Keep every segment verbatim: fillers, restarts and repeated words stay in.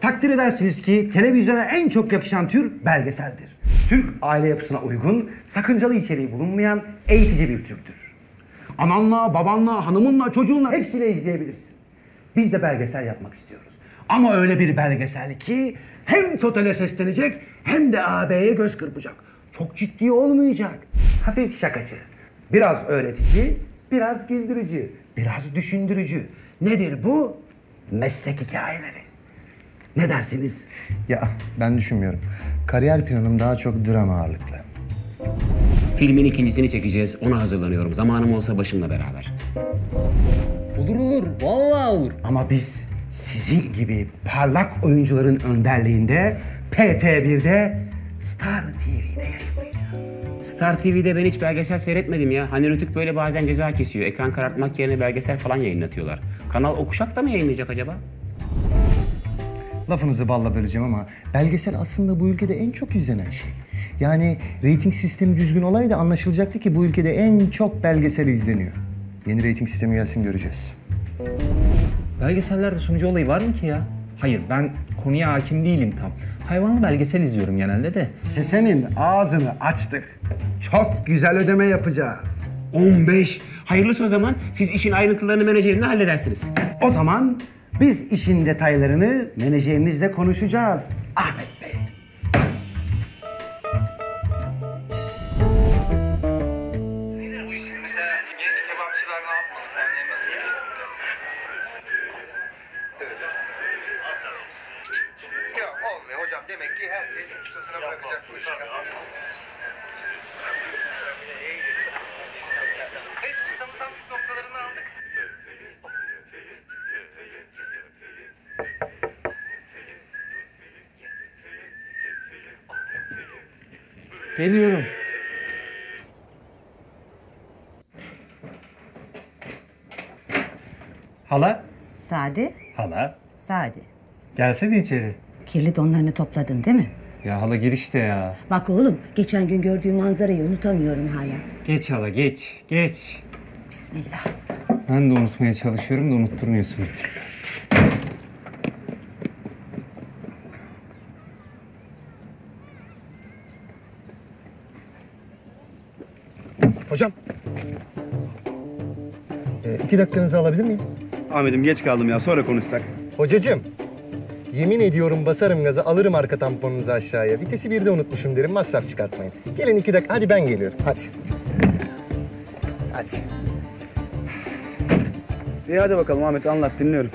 Takdir edersiniz ki televizyona en çok yakışan tür belgeseldir. Türk aile yapısına uygun, sakıncalı içeriği bulunmayan eğitici bir türdür. Ananla, babanla, hanımınla, çocuğunla hepsiyle izleyebilirsin. Biz de belgesel yapmak istiyoruz. Ama öyle bir belgesel ki hem Total'e seslenecek hem de A B'ye göz kırpacak. Çok ciddi olmayacak. Hafif şakacı, biraz öğretici, biraz güldürücü, biraz düşündürücü. Nedir bu? Meslek hikayeleri. Ne dersiniz? Ya ben düşünmüyorum. Kariyer planım daha çok drama ağırlıklı. Filmin ikincisini çekeceğiz. Ona hazırlanıyorum. Zamanım olsa başımla beraber. Olur olur. Vallahi olur. Ama biz sizin gibi parlak oyuncuların önderliğinde P T bir'de Star T V'de yayınlayacağız. Star T V'de ben hiç belgesel seyretmedim ya. Hani Rütük böyle bazen ceza kesiyor. Ekran karartmak yerine belgesel falan yayınlatıyorlar. Kanal O Kuşak'ta mı yayınlayacak acaba? Lafınızı balla böleceğim ama belgesel aslında bu ülkede en çok izlenen şey. Yani reyting sistemi düzgün olaydı anlaşılacaktı ki bu ülkede en çok belgesel izleniyor. Yeni reyting sistemi gelsin göreceğiz. Belgesellerde sunucu olayı var mı ki ya? Hayır, ben konuya hakim değilim tam. Hayvanlı belgesel izliyorum genelde de. Kesenin ağzını açtık. Çok güzel ödeme yapacağız. on beş. Hayırlısı o zaman. Siz işin ayrıntılarını menajerinle halledersiniz. O zaman biz işin detaylarını menajerinizle konuşacağız. Ahmet Bey. Nedir bu işin? Mesela genç kebapçılar ne yapmalı? Yani nasıl yaşadılar? Evet. Ya olmuyor hocam. Demek ki herkes ustasına bırakacak bu işi. Evet, ustamız tam üst noktalarını aldık. Geliyorum. Hala? Sadi? Hala? Sadi. Gelsene içeri. Kirli donlarını topladın değil mi? Ya hala girişte ya. Bak oğlum, geçen gün gördüğüm manzarayı unutamıyorum hala. Geç hala, geç, geç. Bismillah. Ben de unutmaya çalışıyorum da unutturmuyorsun bir türlü. Hocam. Ee, iki dakikanızı alabilir miyim? Ahmet'im geç kaldım ya, sonra konuşsak. Hocacığım, yemin ediyorum basarım gaza, alırım arka tamponunuzu aşağıya. Vitesi birde unutmuşum derim, masraf çıkartmayın. Gelin iki dakika, hadi ben geliyorum, hadi. Hadi. İyi hadi bakalım Ahmet, anlat, dinliyorum.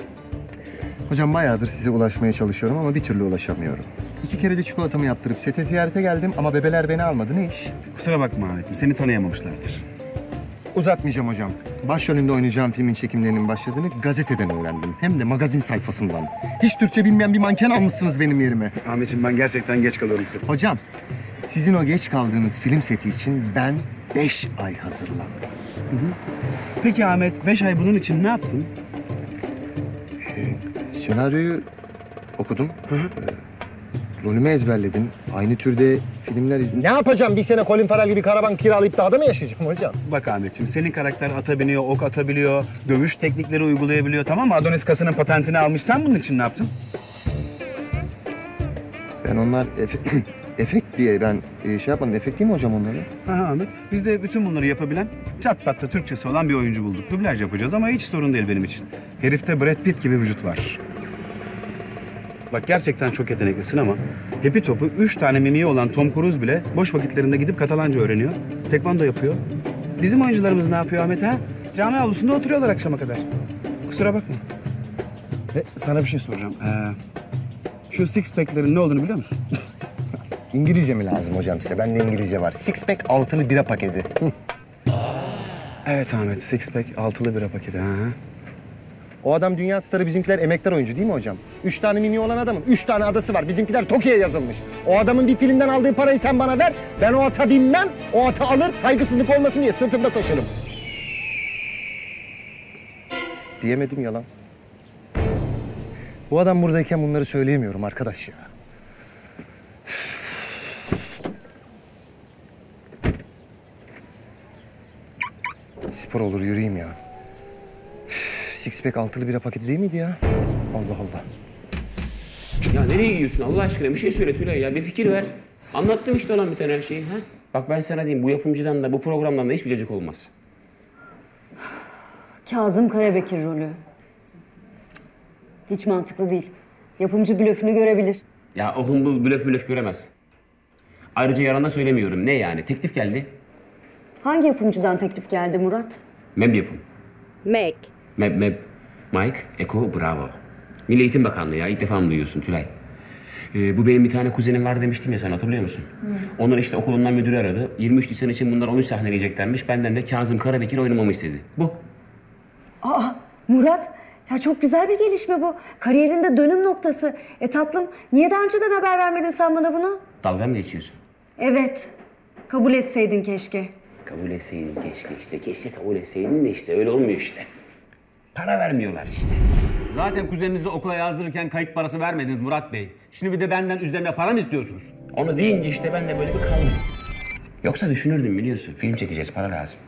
Hocam bayağıdır size ulaşmaya çalışıyorum ama bir türlü ulaşamıyorum. İki kere de çikolatamı yaptırıp sete ziyarete geldim ama bebeler beni almadı. Ne iş? Kusura bakma Ahmet'im, seni tanıyamamışlardır. Uzatmayacağım hocam. Başrolünde oynayacağım filmin çekimlerinin başladığını gazeteden öğrendim. Hem de magazin sayfasından. Hiç Türkçe bilmeyen bir manken almışsınız benim yerime. Ahmet'im ben gerçekten geç kalıyorum sete. Hocam, sizin o geç kaldığınız film seti için ben beş ay hazırlandım. Hı hı. Peki Ahmet, beş ay bunun için ne yaptın? Ee, senaryoyu okudum. Hı hı. Ee, Rolümü ezberledim. Aynı türde filmler izledim. Ne yapacağım? Bir sene Colin Farrell gibi karavan kiralayıp dağda mı yaşayacağım hocam? Bak Ahmetciğim, senin karakter ata biniyor, ok atabiliyor, dövüş teknikleri uygulayabiliyor, tamam mı? Adonis kasının patentini almış. Sen bunun için ne yaptın? Ben onlar efe efekt diye ben şey yapmadım. Efekt değil mi hocam onları? Ha Ahmet, biz de bütün bunları yapabilen, çat patla Türkçesi olan bir oyuncu bulduk. Dublaj yapacağız ama hiç sorun değil benim için. Herifte Brad Pitt gibi vücut var. Bak gerçekten çok yeteneklisin ama hepi topu üç tane mimiği olan Tom Cruise bile boş vakitlerinde gidip Katalanca öğreniyor. Tekvando yapıyor. Bizim oyuncularımız ne yapıyor Ahmet ha? Cami avlusunda oturuyorlar akşama kadar. Kusura bakma. E, sana bir şey soracağım. Ee, şu six pack'lerin ne olduğunu biliyor musun? İngilizce mi lazım hocam size? Bende İngilizce var. Six pack altılı bira paketi. Evet Ahmet, six pack altılı bira paketi. Ha. O adam dünya starı, bizimkiler emektar oyuncu değil mi hocam? Üç tane mimi olan adamın üç tane adası var. Bizimkiler Tokyo'ya yazılmış. O adamın bir filmden aldığı parayı sen bana ver. Ben o ata binmem, o ata alır, saygısızlık olmasın diye sırtımda taşırım. Diyemedim yalan. Bu adam buradayken bunları söyleyemiyorum arkadaş ya. Spor olur yürüyeyim ya. Six pack altılı bira paketi değil miydi ya? Allah Allah. Ya nereye gidiyorsun Allah aşkına? Bir şey söyle Tülay ya. Bir fikir ver. Anlattım işte olan biten her şeyi. Ha? Bak ben sana diyeyim, bu yapımcıdan da bu programdan da hiçbir cacık olmaz. Kazım Karabekir rolü. Hiç mantıklı değil. Yapımcı blöfünü görebilir. Ya o humbul blöf blöf göremez. Ayrıca yarana söylemiyorum. Ne yani? Teklif geldi. Hangi yapımcıdan teklif geldi Murat? Meb yapım. Mek. Meb, meb. Mike, Eko, Bravo. Milli Eğitim Bakanlığı ya. İlk defa mı duyuyorsun Tülay? Ee, bu benim bir tane kuzenim var demiştim ya sana, hatırlıyor musun? Hı. Onlar işte okulundan müdürü aradı. yirmi üç Nisan için bunlar oyun sahneleyeceklermiş. Benden de Kazım Karabekir oynamamı istedi. Bu. Aa Murat, ya çok güzel bir gelişme bu. Kariyerinde dönüm noktası. E tatlım, niye daha önceden haber vermedin sen bana bunu? Dalga mı geçiyorsun? Evet. Kabul etseydin keşke. Kabul etseydin keşke işte. Keşke kabul etseydin de işte öyle olmuyor işte. Para vermiyorlar işte. Zaten kuzeninizi okula yazdırırken kayıt parası vermediniz Murat Bey. Şimdi bir de benden üzerine para mı istiyorsunuz? Onu deyince işte ben de böyle bir kaldım. Yoksa düşünürdüm biliyorsun. Film çekeceğiz, para lazım.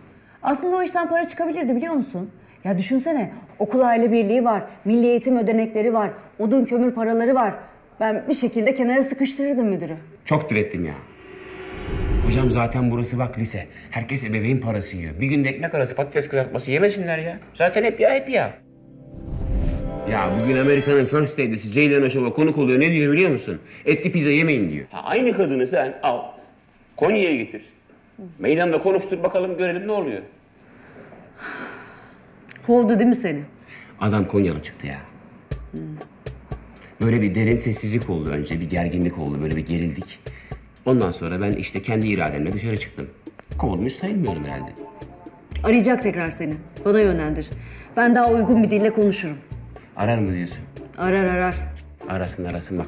Aslında o işten para çıkabilirdi biliyor musun? Ya düşünsene, okul aile birliği var, milli eğitim ödenekleri var, odun kömür paraları var. Ben bir şekilde kenara sıkıştırırdım müdürü. Çok direttim ya. Hocam zaten burası bak lise. Herkes ebeveyn parası yiyor. Bir günde ekmek arası patates kızartması yemesinler ya. Zaten hep ya, hep ya. Ya bugün Amerika'nın First Lady'si Ceylan Aşov'a konuk oluyor. Ne diyor biliyor musun? Etli pizza yemeyin diyor. Ha, aynı kadını sen al, Konya'ya getir. Meydanda konuştur bakalım, görelim ne oluyor. Kovdu değil mi seni? Adam Konyalı çıktı ya. Hmm. Böyle bir derin sessizlik oldu önce, bir gerginlik oldu, böyle bir gerildik. Ondan sonra ben işte kendi irademle dışarı çıktım. Kovulmuş sayılmıyorum herhalde. Arayacak tekrar seni, bana yönlendir. Ben daha uygun bir dille konuşurum. Arar mı diyorsun? Arar arar. Arasın arasın bak.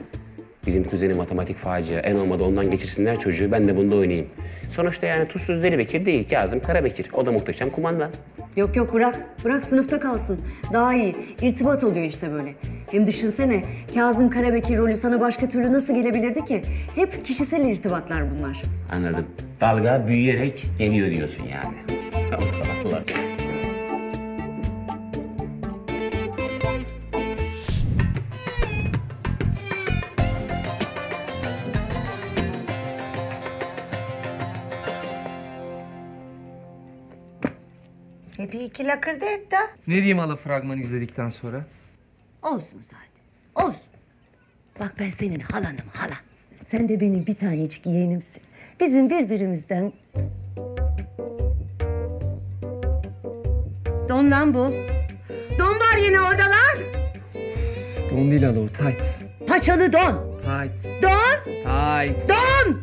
Bizim kuzenim matematik facia, en olmadı ondan geçirsinler çocuğu, ben de bunda oynayayım. Sonuçta yani tuzsuz Deli Bekir değil, Kazım Karabekir. O da muhteşem kumandan. Yok yok bırak, bırak sınıfta kalsın. Daha iyi, irtibat oluyor işte böyle. Hem düşünsene, Kazım Karabekir rolü sana başka türlü nasıl gelebilirdi ki? Hep kişisel irtibatlar bunlar. Anladım. Dalga büyüyerek geliyor diyorsun yani. Allah Allah. Bir iki lakırdı et de. Ne diyeyim hala fragmanı izledikten sonra? Olsun zaten, olsun. Bak ben senin halanım, halan. Sen de benim bir tanecik yeğenimsin. Bizim birbirimizden... Don lan bu. Don var yine oradalar. Don değil hala o, tayt. Paçalı don. Tayt. Don. Tayt. Don.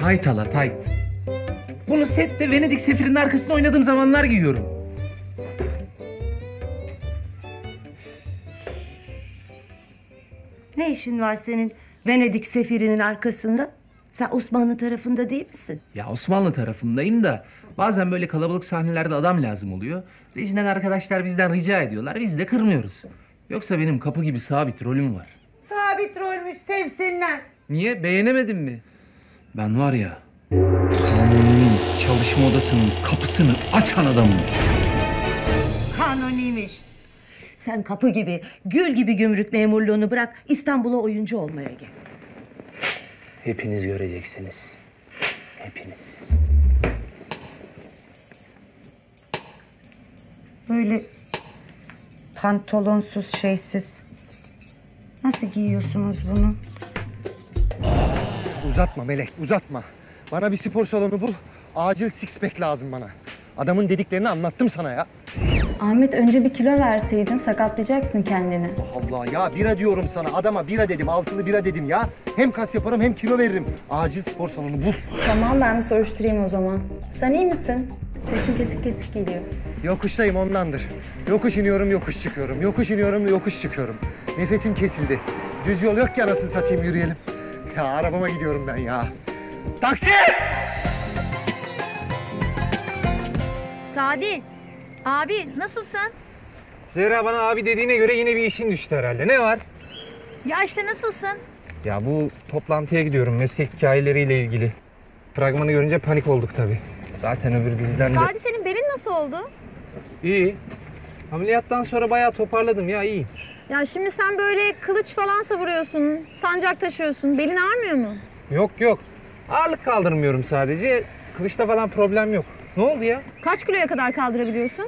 Tayt hala, tayt. Bunu sette Venedik sefirinin arkasına oynadığım zamanlar giyiyorum. Ne işin var senin Venedik sefirinin arkasında? Sen Osmanlı tarafında değil misin? Ya Osmanlı tarafındayım da bazen böyle kalabalık sahnelerde adam lazım oluyor. Rejiden arkadaşlar bizden rica ediyorlar, biz de kırmıyoruz. Yoksa benim kapı gibi sabit rolüm var. Sabit rolmüş, sevsinler. Niye, beğenemedin mi? Ben var ya... Kanuni'nin çalışma odasının kapısını açan adamım. Kanuni'ymiş. Sen kapı gibi, gül gibi gümrük memurluğunu bırak, İstanbul'a oyuncu olmaya gel. Hepiniz göreceksiniz. Hepiniz. Böyle pantolonsuz, şeysiz. Nasıl giyiyorsunuz bunu? Uzatma Melek, uzatma. Bana bir spor salonu bul, acil six pack lazım bana. Adamın dediklerini anlattım sana ya. Ahmet önce bir kilo verseydin sakatlayacaksın kendini. Allah Allah ya, bira diyorum sana, adama bira dedim, altılı bira dedim ya. Hem kas yaparım hem kilo veririm. Acil spor salonu bul. Tamam ben bir soruşturayım o zaman. Sen iyi misin? Sesin kesik kesik geliyor. Yokuştayım ondandır. Yokuş iniyorum, yokuş çıkıyorum. Yokuş iniyorum, yokuş çıkıyorum. Nefesim kesildi. Düz yol yok ki anasını satayım, yürüyelim. Ya arabama gidiyorum ben ya. Taksi! Sadi, abi nasılsın? Zehra bana abi dediğine göre yine bir işin düştü herhalde. Ne var? Ya işte nasılsın? Ya bu toplantıya gidiyorum meslek hikayeleriyle ilgili. Fragmanı görünce panik olduk tabii. Zaten öbür diziden de... Sadi senin belin nasıl oldu? İyi. Ameliyattan sonra bayağı toparladım ya, iyiyim. Ya şimdi sen böyle kılıç falan savuruyorsun, sancak taşıyorsun. Belin ağrmıyor mu? Yok yok. Ağırlık kaldırmıyorum sadece. Kılıçta falan problem yok. Ne oldu ya? Kaç kiloya kadar kaldırabiliyorsun?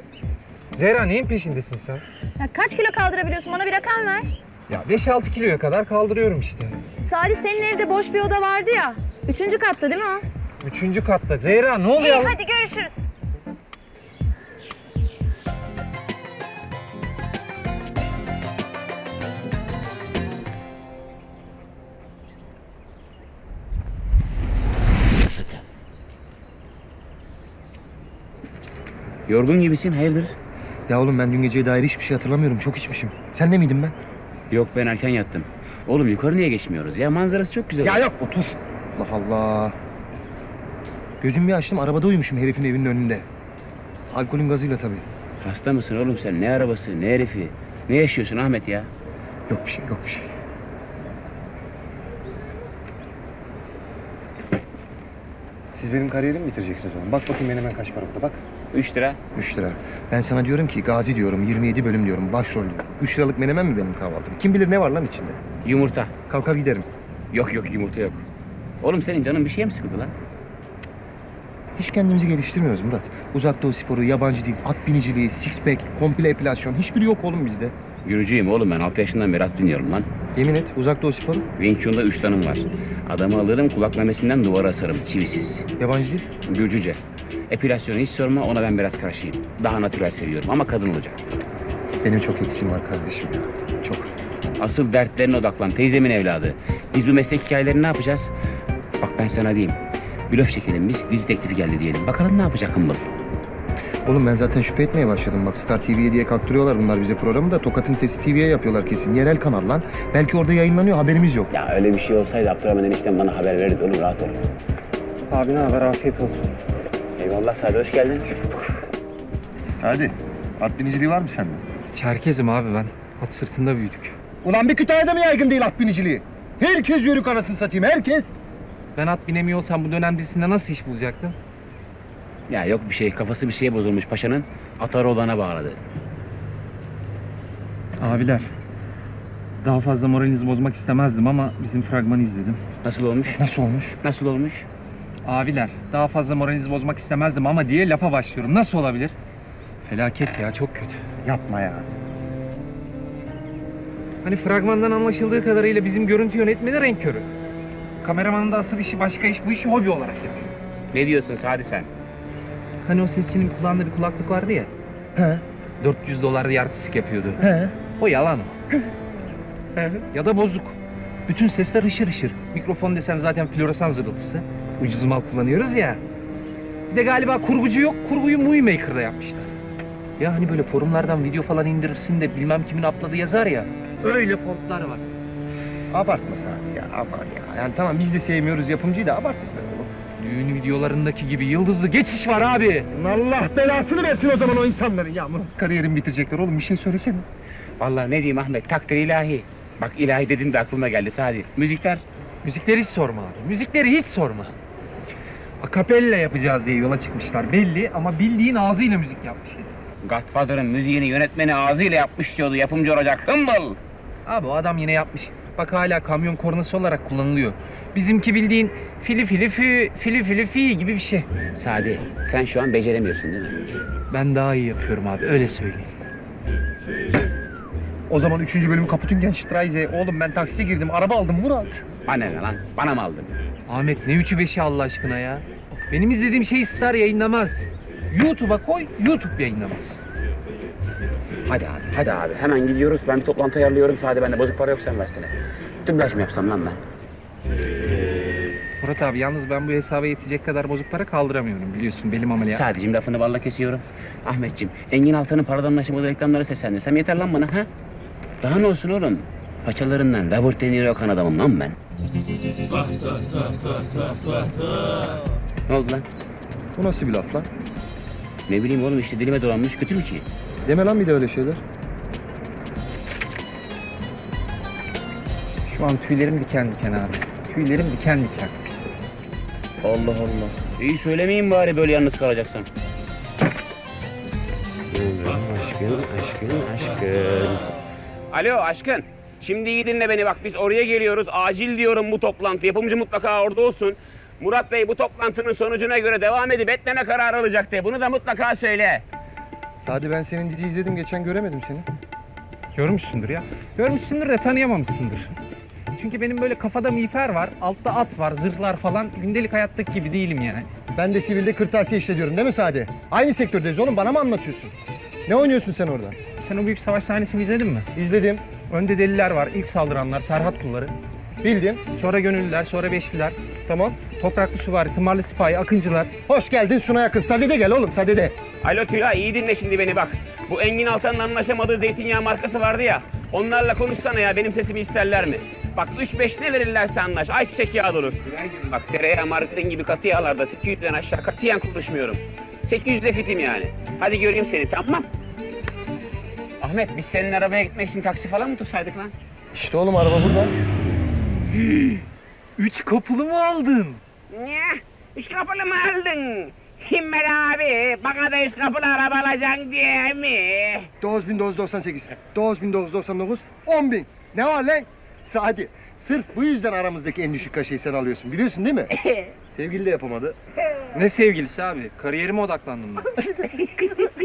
Zehra neyin peşindesin sen? Ya kaç kilo kaldırabiliyorsun? Bana bir rakam ver. Ya beş altı kiloya kadar kaldırıyorum işte. Salih senin evde boş bir oda vardı ya. Üçüncü katta değil mi o? Üçüncü katta. Zehra ne oluyor? İyi, hadi görüşürüz. Yorgun gibisin, hayırdır? Ya oğlum ben dün geceye dair hiçbir şey hatırlamıyorum. Çok içmişim. Sen de miydin ben? Yok, ben erken yattım. Oğlum yukarı niye geçmiyoruz ya? Manzarası çok güzel. Ya yok, otur. Allah Allah. Gözümü bir açtım, arabada uyumuşum herifin evinin önünde. Alkolün gazıyla tabii. Hasta mısın oğlum sen? Ne arabası, ne herifi? Ne yaşıyorsun Ahmet ya? Yok bir şey, yok bir şey. Siz benim kariyerimi bitireceksiniz oğlum. Bak bakayım benim hemen kaç para burada, bak. Üç lira. Üç lira. Ben sana diyorum ki Gazi diyorum, yirmi yedi bölüm diyorum, başrol diyorum. Üç liralık menemen mi benim kahvaltım? Kim bilir ne var lan içinde? Yumurta. Kalkar giderim. Yok yok, yumurta yok. Oğlum senin canın bir şeye mi sıkıldı lan? Hiç kendimizi geliştirmiyoruz Murat. Uzak doğu sporu, yabancı dil, at biniciliği, six pack, komple epilasyon, hiçbiri yok oğlum bizde. Yürücüyüm oğlum ben, altı yaşından beri at biniyorum lan. Yemin et, uzak doğu sporu? Wing Chun'da üç tanım var. Adamı alırım, kulak memesinden duvara asarım, çivisiz. Yabancı dil? Gürcüce. Epilasyonu hiç sorma, ona ben biraz karşıyım. Daha natürel seviyorum ama kadın olacak. Benim çok eksiğim var kardeşim ya, çok. Asıl dertlerine odaklan teyzemin evladı. Biz bu meslek hikayelerini ne yapacağız? Bak ben sana diyeyim, blöf çekelim biz, dizi teklifi geldi diyelim. Bakalım ne yapacak hımbıl. Oğlum ben zaten şüphe etmeye başladım. Bak Star T V'ye diye kalktırıyorlar bunlar bize programı da. Tokat'ın Sesi T V'ye yapıyorlar kesin. Yerel kanal lan. Belki orada yayınlanıyor, haberimiz yok. Ya öyle bir şey olsaydı Abdurrahman enişten bana haber verirdi oğlum, rahat ol. Abi ne haber, afiyet olsun. Eyvallah Sadi, hoş geldin. Sadi, at biniciliği var mı sende? Çerkezim abi ben. At sırtında büyüdük. Ulan bir Kütahya'da mı yaygın değil at biniciliği? Herkes yörük anasını satayım, herkes. Ben at binemiyor olsam bu dönem dizisinde nasıl iş bulacaktım? Ya yok bir şey, kafası bir şeye bozulmuş paşanın. Atarı olana bağladı. Abiler, daha fazla moralinizi bozmak istemezdim ama bizim fragmanı izledim. Nasıl olmuş? Nasıl olmuş? Nasıl olmuş? Abiler, daha fazla moralinizi bozmak istemezdim ama diye lafa başlıyorum. Nasıl olabilir? Felaket ya, çok kötü. Yapma ya. Hani fragmandan anlaşıldığı kadarıyla bizim görüntü yönetmeni renk körü. Kameramanın da asıl işi başka iş, bu işi hobi olarak yapıyor. Ne diyorsun Sadi sen? Hani o sesçinin kulağında bir kulaklık vardı ya. He. dört yüz dolarda yartısızlık yapıyordu. He. O yalan o. Ya da bozuk. Bütün sesler hışır hışır. Mikrofon desen zaten floresan zırıltısı. Ucuz mal kullanıyoruz ya. Bir de galiba kurgucu yok, kurguyu Movie Maker'da yapmışlar. Ya hani böyle forumlardan video falan indirirsin de bilmem kimin apladığı yazar ya. Öyle fontlar var. Abartma Sadi ya, aman ya. Yani tamam biz de sevmiyoruz yapımcıyı da abartma oğlum. Düğün videolarındaki gibi yıldızlı geçiş var abi. Allah belasını versin o zaman o insanların ya. Kariyerim bitirecekler oğlum, bir şey söylesene. Vallahi ne diyeyim Ahmet, takdir ilahi. Bak ilahi dedin de aklıma geldi Sadi. Müzikler? Müzikleri hiç sorma abi, müzikleri hiç sorma. Akapella yapacağız diye yola çıkmışlar belli ama bildiğin ağzıyla müzik yapmış. Godfather'ın müziğini yönetmeni ağzıyla yapmış diyordu, yapımcı olacak hımbıl. Abi o adam yine yapmış. Bak hala kamyon kornası olarak kullanılıyor. Bizimki bildiğin fili fili fi, fili fili fi gibi bir şey. Sadi, sen şu an beceremiyorsun değil mi? Ben daha iyi yapıyorum abi, öyle söyleyeyim. O zaman üçüncü bölümü kapatın genç Strayze. Oğlum ben taksiye girdim, araba aldım Murat. Bana ne lan, bana mı aldın? Ahmet ne üçü beşi Allah aşkına ya. Benim izlediğim şeyi Star yayınlamaz. YouTube'a koy, YouTube yayınlamaz. Hadi abi, hadi abi. Hemen gidiyoruz. Ben bir toplantı ayarlıyorum. Sade bende bozuk para yok, sen versene. Dublaj mı yapsam lan ben? Murat abi yalnız ben bu hesaba yetecek kadar bozuk para kaldıramıyorum. Biliyorsun belim ameliyat. Sadece lafını balla kesiyorum. Ahmetciğim, Engin Altan'ın paradan anlaşamadığı reklamları seslendirsem yeter lan bana ha? Daha ne olsun oğlum? Paçalarından Robert De Niro kan adamım lan ben. Ne oldu lan? Bu nasıl bir laf lan? Ne bileyim oğlum işte dilime dolanmış, kötü mü ki? Deme lan bir de öyle şeyler. Şu an tüylerim diken diken abi. Tüylerim diken diken. Allah Allah. İyi söylemeyin bari böyle yalnız kalacaksan. aşkın, aşkın, aşkın. Alo aşkın. Şimdi iyi dinle beni bak, biz oraya geliyoruz. Acil diyorum bu toplantı. Yapımcı mutlaka orada olsun. Murat Bey bu toplantının sonucuna göre devam edip etleme kararı alacak diye. Bunu da mutlaka söyle. Sadi, ben senin dizi izledim. Geçen göremedim seni. Görmüşsündür ya. Görmüşsündür de tanıyamamışsındır. Çünkü benim böyle kafada miğfer var, altta at var, zırhlar falan. Gündelik hayattaki gibi değilim yani. Ben de sivilde kırtasiye işletiyorum değil mi Sadi? Aynı sektördeyiz oğlum. Bana mı anlatıyorsun? Ne oynuyorsun sen orada? Sen o büyük savaş sahnesini izledin mi? İzledim. Önde deliler var, ilk saldıranlar, Serhat kulları. Bildim. Sonra gönüllüler, sonra beşliler. Tamam. Topraklı süvari, tımarlı sipahi, akıncılar. Hoş geldin Sunay Akın. Sadede gel oğlum, sadede. Alo Tülay, iyi dinle şimdi beni bak. Bu Engin Altan'ın anlaşamadığı zeytinyağı markası vardı ya. Onlarla konuşsana ya, benim sesimi isterler mi? Bak üç beş ne verirlerse anlaş, ayçiçek yağı olur. Bak tereyağı, margarin gibi katı yağlarda iki yüzden aşağı katiyen konuşmuyorum. sekiz yüzde fitim yani. Hadi göreyim seni, tamam. Ahmet, biz senin arabaya gitmek için taksi falan mı tutsaydık lan? İşte oğlum, araba burada. Üç kapılı mı aldın? Ne? Üç kapılı mı aldın? Himmel abi, bana da üç kapılı araba alacaksın diye mi? dokuz bin dokuz yüz doksan sekiz, dokuz bin dokuz yüz doksan dokuz, on bin. Ne var lan? Sadi, sırf bu yüzden aramızdaki en düşük kaşeyi sen alıyorsun, biliyorsun değil mi? Sevgili de yapamadı. Ne sevgilisi abi? Kariyerime odaklandım ben.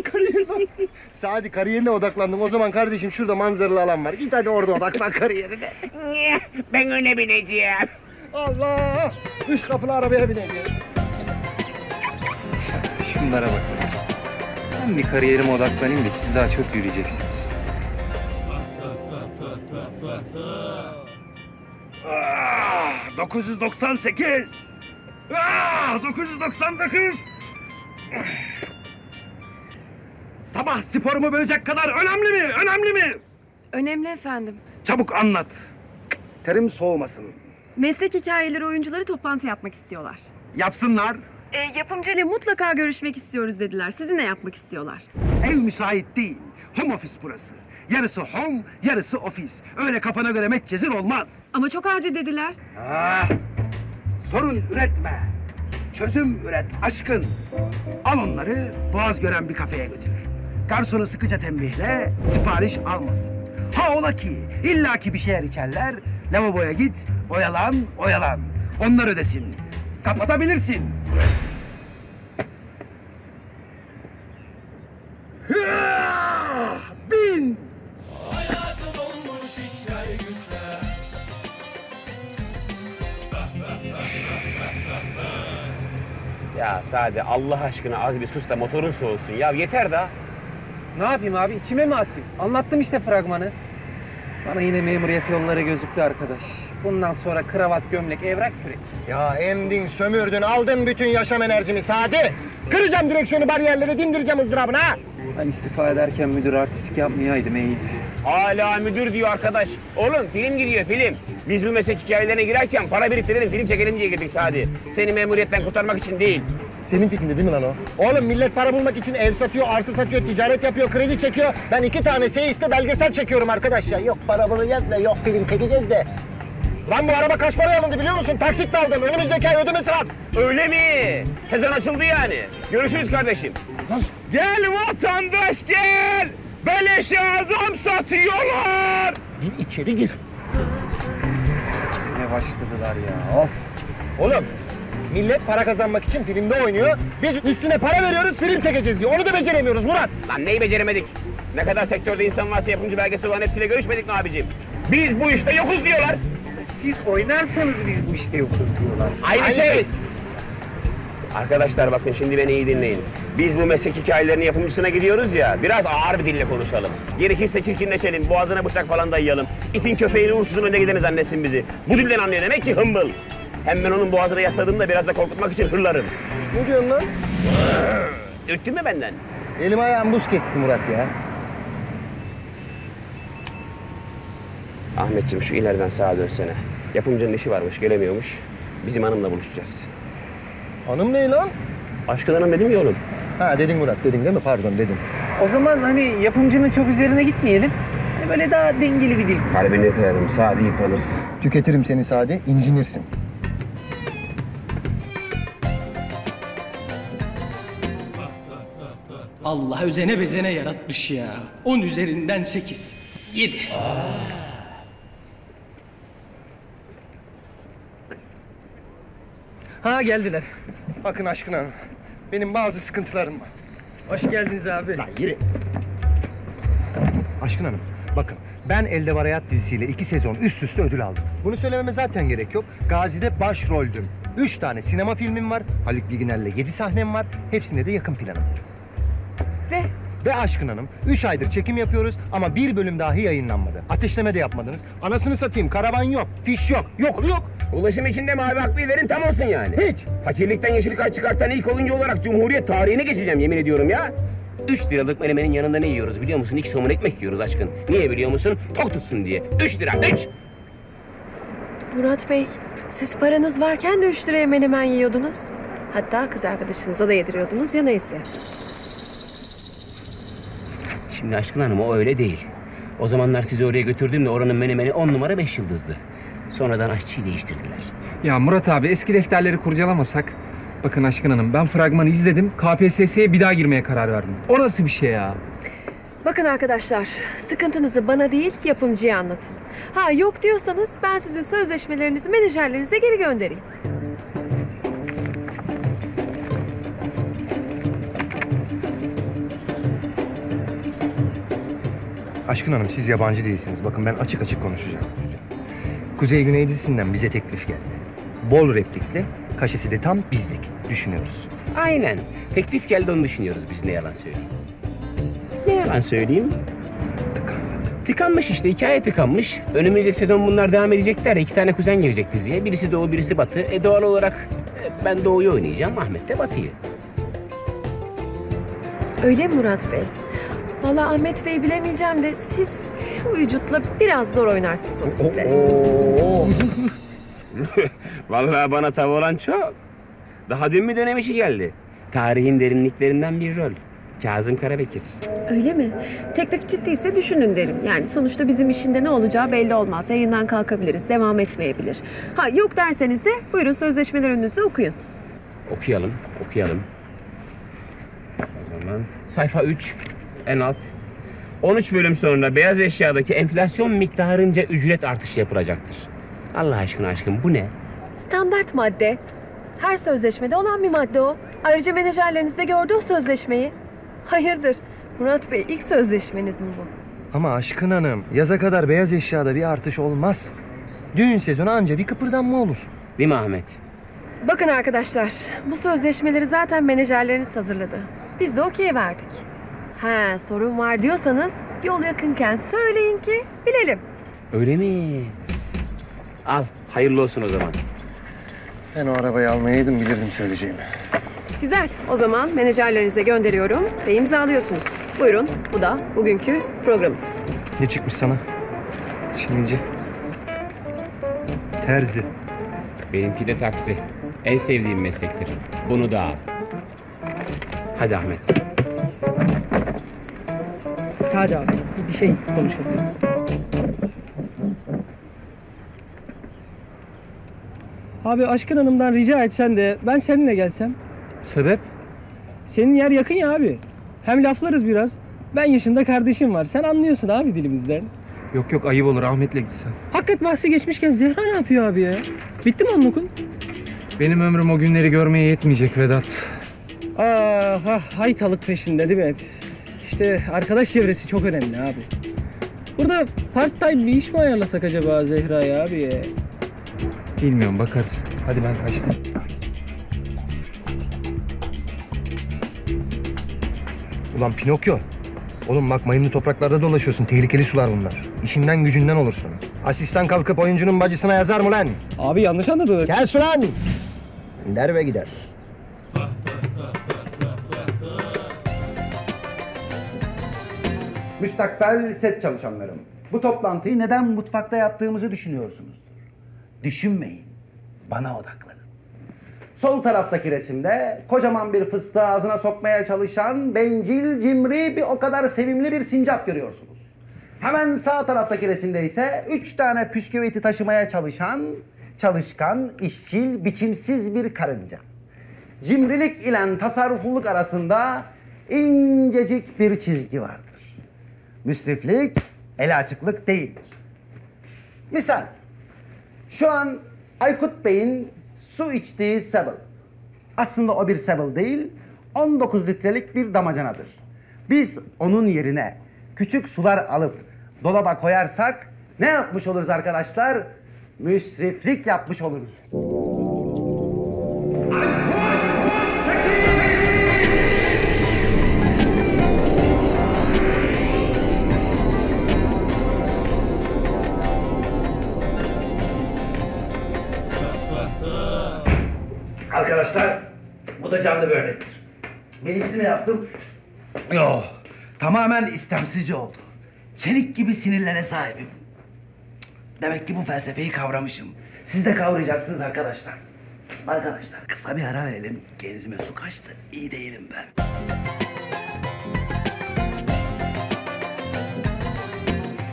Kariyerime. Sadi, kariyerine odaklandım. O zaman kardeşim şurada manzaralı alan var. Git hadi orada odaklan kariyerine. Ben öne bineceğim. Allah! Üç kapılı arabaya bineceğim. Şunlara bakmasın. Ben bir kariyerime odaklanayım da siz daha çok yürüyeceksiniz. Ah, dokuz yüz doksan sekiz. Ah, dokuz yüz doksan dokuz. Sabah sporumu bölecek kadar önemli mi? Önemli mi? Önemli efendim. Çabuk anlat. Terim soğumasın. Meslek hikayeleri oyuncuları toplantı yapmak istiyorlar. Yapsınlar. E, yapımcıyla mutlaka görüşmek istiyoruz dediler. Sizinle yapmak istiyorlar. Ev müsait değil. Home office burası. Yarısı home, yarısı ofis. Öyle kafana göre metcezir olmaz. Ama çok acil dediler. Ah, sorun üretme. Çözüm üret aşkın. Al onları boğaz gören bir kafeye götür. Garsona sıkıca tembihle sipariş almasın. Ha ola ki illaki bir şeyler içerler. Lavaboya git, oyalan oyalan. Onlar ödesin. Kapatabilirsin. Bin! Hayatın olmuş işler güçler. Ya Sade, Allah aşkına az bir sus da motorun soğusun. Ya yeter daha. Ne yapayım abi? İçime mi atayım? Anlattım işte fragmanı. Bana yine memuriyet yolları gözüktü arkadaş. Bundan sonra kravat, gömlek, evrak, kürek. Ya emdin, sömürdün, aldın bütün yaşam enerjimi Sade. Kıracağım direksiyonu, bariyerleri dindireceğim ızdırabını ha. Ben istifa ederken müdür artistik yapmayaydım, iyiydi. Hala müdür diyor arkadaş. Oğlum film gidiyor, film. Biz bu meslek hikayelerine girerken para biriktirelim, film çekelim diye girdik Sadi. Seni memuriyetten kurtarmak için değil. Senin fikrinde değil mi lan o? Oğlum millet para bulmak için ev satıyor, arsa satıyor, ticaret yapıyor, kredi çekiyor. Ben iki tane seyiste belgesel çekiyorum arkadaş ya. Yok para bulacağız da, yok film çekeceğiz de. Lan bu araba kaç paraya alındı biliyor musun? Taksitle aldım. Önümüzdeki ay ödeme sırat. Öyle mi? Sezon açıldı yani. Görüşürüz kardeşim. Lan. Gel vatandaş gel. Beleşe adam satıyorlar. Gir içeri gir. Ne başladılar ya. Of. Oğlum millet para kazanmak için filmde oynuyor. Biz üstüne para veriyoruz, film çekeceğiz diye. Onu da beceremiyoruz Murat. Lan neyi beceremedik? Ne kadar sektörde insan varsa yapımcı belgesi olan hepsiyle görüşmedik mi abiciğim? Biz bu işte yokuz diyorlar. Siz oynarsanız biz bu işte yokuz diyorlar. Aynı, Aynı şey. şey. Arkadaşlar bakın şimdi beni iyi dinleyin. Biz bu meslek hikayelerinin yapımcısına gidiyoruz ya, biraz ağır bir dille konuşalım. Gerekirse çirkinleşelim, boğazına bıçak falan dayayalım. İtin köpeğini uğursuzun önüne gideni zannetsin bizi. Bu dilden anlıyor demek ki hımbıl. Hem ben onun boğazına yasladığımda biraz da korkutmak için hırlarım. Ne diyorsun lan? Ürktün mü benden? Elim ayağım buz kessin Murat ya. Ahmetciğim şu ileriden sağa dönsene. Yapımcının işi varmış, gelemiyormuş. Bizim hanımla buluşacağız. Hanım ne lan? Aşkın hanım dedim ya oğlum. Ha dedin Murat, dedin değil mi? Pardon dedin. O zaman hani yapımcının çok üzerine gitmeyelim. Hani böyle daha dengeli bir dil. Kalbini kırarım, Sadi yıpranırsın. Tüketirim seni Sadi, incinirsin. Allah özene bezene yaratmış ya. On üzerinden sekiz. Yedi. Ha geldiler. Bakın Aşkın Hanım, benim bazı sıkıntılarım var. Hoş geldiniz abi. Lan yürü. Aşkın Hanım, bakın ben Eldevar Hayat dizisiyle iki sezon üst üste ödül aldım. Bunu söylememe zaten gerek yok. Gazi'de başroldüm. Üç tane sinema filmim var. Haluk Bilgüner'le yedi sahnem var. Hepsinde de yakın planım. Ve? Ve Aşkın Hanım, üç aydır çekim yapıyoruz ama bir bölüm dahi yayınlanmadı. Ateşleme de yapmadınız. Anasını satayım, karavan yok, fiş yok, yok yok. Ulaşım içinde mavi haklıyı verin tam olsun yani. Hiç. Fakirlikten yeşillikay çıkartan ilk oyuncu olarak Cumhuriyet tarihine geçeceğim yemin ediyorum ya. Üç liralık menemenin yanında ne yiyoruz biliyor musun? İki somun ekmek yiyoruz Aşkın. Niye biliyor musun? Tok tutsun diye. Üç lira, üç! Murat Bey, siz paranız varken de üç liraya menemen yiyordunuz. Hatta kız arkadaşınıza da yediriyordunuz ya neyse. Şimdi Aşkın Hanım o öyle değil. O zamanlar sizi oraya götürdüğümde oranın menemeni on numara beş yıldızdı. Sonradan aşçıyı değiştirdiler. Ya Murat abi eski defterleri kurcalamasak. Bakın Aşkın Hanım ben fragmanı izledim. K P S S'ye bir daha girmeye karar verdim. O nasıl bir şey ya? Bakın arkadaşlar sıkıntınızı bana değil yapımcıya anlatın. Ha yok diyorsanız ben sizin sözleşmelerinizi menajerlerinize geri göndereyim. Aşkın Hanım siz yabancı değilsiniz. Bakın ben açık açık konuşacağım. Kuzey-Güney dizisinden bize teklif geldi. Bol replikli, kaşesi de tam bizlik. Düşünüyoruz. Aynen. Teklif geldi onu düşünüyoruz biz. Ne yalan söyleyeyim. Ne yalan söyleyeyim? Tıkandı. Tıkanmış işte. Hikaye tıkanmış. Önümüzdeki sezon bunlar devam edecekler. İki tane kuzen girecek diziye. Birisi Doğu, birisi Batı. E doğal olarak ben Doğu'yu oynayacağım. Ahmet de Batı'yı. Öyle mi Murat Bey? Vallahi Ahmet Bey bilemeyeceğim de siz şu vücutla biraz zor oynarsınız o sizde. Vallahi bana tav olan çok. Daha dün bir dönem işi geldi. Tarihin derinliklerinden bir rol. Kazım Karabekir. Öyle mi? Teklif ciddiyse düşünün derim. Yani sonuçta bizim işinde ne olacağı belli olmaz. Yayından kalkabiliriz, devam etmeyebilir. Ha yok derseniz de buyurun sözleşmeler önünüzde okuyun. Okuyalım, okuyalım. O zaman sayfa üç. En alt. on üç bölüm sonra beyaz eşyadaki enflasyon miktarınca ücret artışı yapılacaktır. Allah aşkına aşkım bu ne? Standart madde. Her sözleşmede olan bir madde o. Ayrıca menajerleriniz de gördü o sözleşmeyi. Hayırdır? Murat Bey ilk sözleşmeniz mi bu? Ama Aşkın Hanım yaza kadar beyaz eşyada bir artış olmaz. Düğün sezonu anca bir kıpırdanma olur. Değil mi Ahmet? Bakın arkadaşlar bu sözleşmeleri zaten menajerleriniz hazırladı. Biz de okey verdik. Ha sorun var diyorsanız yol yakınken söyleyin ki bilelim. Öyle mi? Al hayırlı olsun o zaman. Ben o arabayı almayaydım bilirdim söyleyeceğimi. Güzel o zaman menajerlerinize gönderiyorum ve imzalıyorsunuz. Buyurun bu da bugünkü programımız. Ne çıkmış sana? Çinici. Terzi. Benimki de taksi. En sevdiğim meslektir. Bunu da al. Hadi Ahmet. Sade abi, bir şey konuşalım. Abi Aşkın Hanım'dan rica etsen de ben seninle gelsem. Sebep? Senin yer yakın ya abi. Hem laflarız biraz. Ben yaşında kardeşim var. Sen anlıyorsun abi dilimizden. Yok yok ayıp olur Ahmet'le gitsen. Hakikat bahsi geçmişken Zehra ne yapıyor abi ya? Bitti mi onun okul? Benim ömrüm o günleri görmeye yetmeyecek Vedat. Aha haytalık peşinde değil mi? İşte arkadaş çevresi çok önemli abi. Burada part-time bir iş mi ayarlasak acaba Zehra'ya abi ya? Bilmiyorum bakarız. Hadi ben kaçtım. Ulan Pinokyo. Oğlum bak mayınlı topraklarda dolaşıyorsun. Tehlikeli sular bunlar. İşinden gücünden olursun. Asistan kalkıp oyuncunun bacısına yazar mı lan? Abi yanlış anladın. Gel su lan. Der ve gider. Müstakbel set çalışanlarım, bu toplantıyı neden mutfakta yaptığımızı düşünüyorsunuzdur. Düşünmeyin, bana odaklanın. Sol taraftaki resimde kocaman bir fıstığı ağzına sokmaya çalışan bencil, cimri, bir o kadar sevimli bir sincap görüyorsunuz. Hemen sağ taraftaki resimde ise üç tane püsküviti taşımaya çalışan, çalışkan, işçil, biçimsiz bir karınca. Cimrilik ile tasarrufluluk arasında incecik bir çizgi vardır. Müsriflik, ele açıklık değildir. Misal, şu an Aykut Bey'in su içtiği sebel. Aslında o bir sebel değil, on dokuz litrelik bir damacanadır. Biz onun yerine küçük sular alıp dolaba koyarsak ne yapmış oluruz arkadaşlar? Müsriflik yapmış oluruz. Arkadaşlar, bu da canlı bir örnektir. Bilinçli mi yaptım? Yok, tamamen istemsizce oldu. Çelik gibi sinirlere sahibim. Demek ki bu felsefeyi kavramışım. Siz de kavrayacaksınız arkadaşlar. Arkadaşlar, kısa bir ara verelim. Genzime su kaçtı, iyi değilim ben.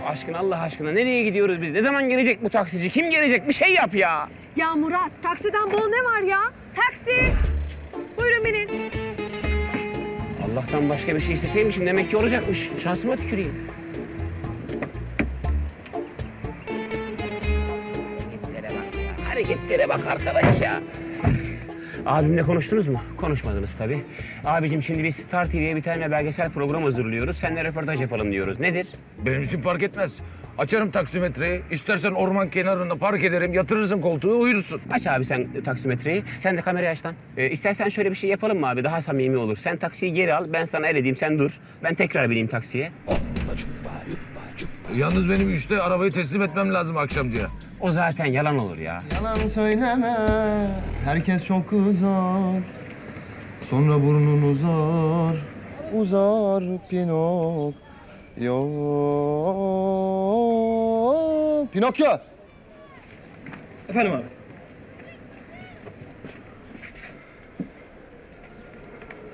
Aşkına, Allah aşkına nereye gidiyoruz biz? Ne zaman gelecek bu taksici? Kim gelecek? Bir şey yap ya! Ya Murat, taksiden bol ne var ya? Taksi! Buyurun binin. Allah'tan başka bir şey isteseymişim, demek ki olacakmış. Şansıma tüküreyim. Hareketlere bak ya, hareketlere bak arkadaş ya. Abimle konuştunuz mu? Konuşmadınız tabii. Abicim, şimdi biz Star T V'ye bir tane belgesel program hazırlıyoruz. Seninle röportaj yapalım diyoruz. Nedir? Benim için fark etmez. Açarım taksimetreyi. İstersen orman kenarında park ederim, yatırırsın koltuğu, uyursun. Aç abi sen taksimetreyi. Sen de kamerayı aç lan. Ee, istersen şöyle bir şey yapalım mı abi? Daha samimi olur. Sen taksiyi geri al, ben sana el edeyim, sen dur. Ben tekrar bineyim taksiye. Yalnız benim üçte arabayı teslim etmem lazım akşamcıya. O zaten yalan olur ya. Yalan söyleme, herkes çok uzar. Sonra burnun uzar, uzar Pinok. Yo, Pinokyo! Efendim abi?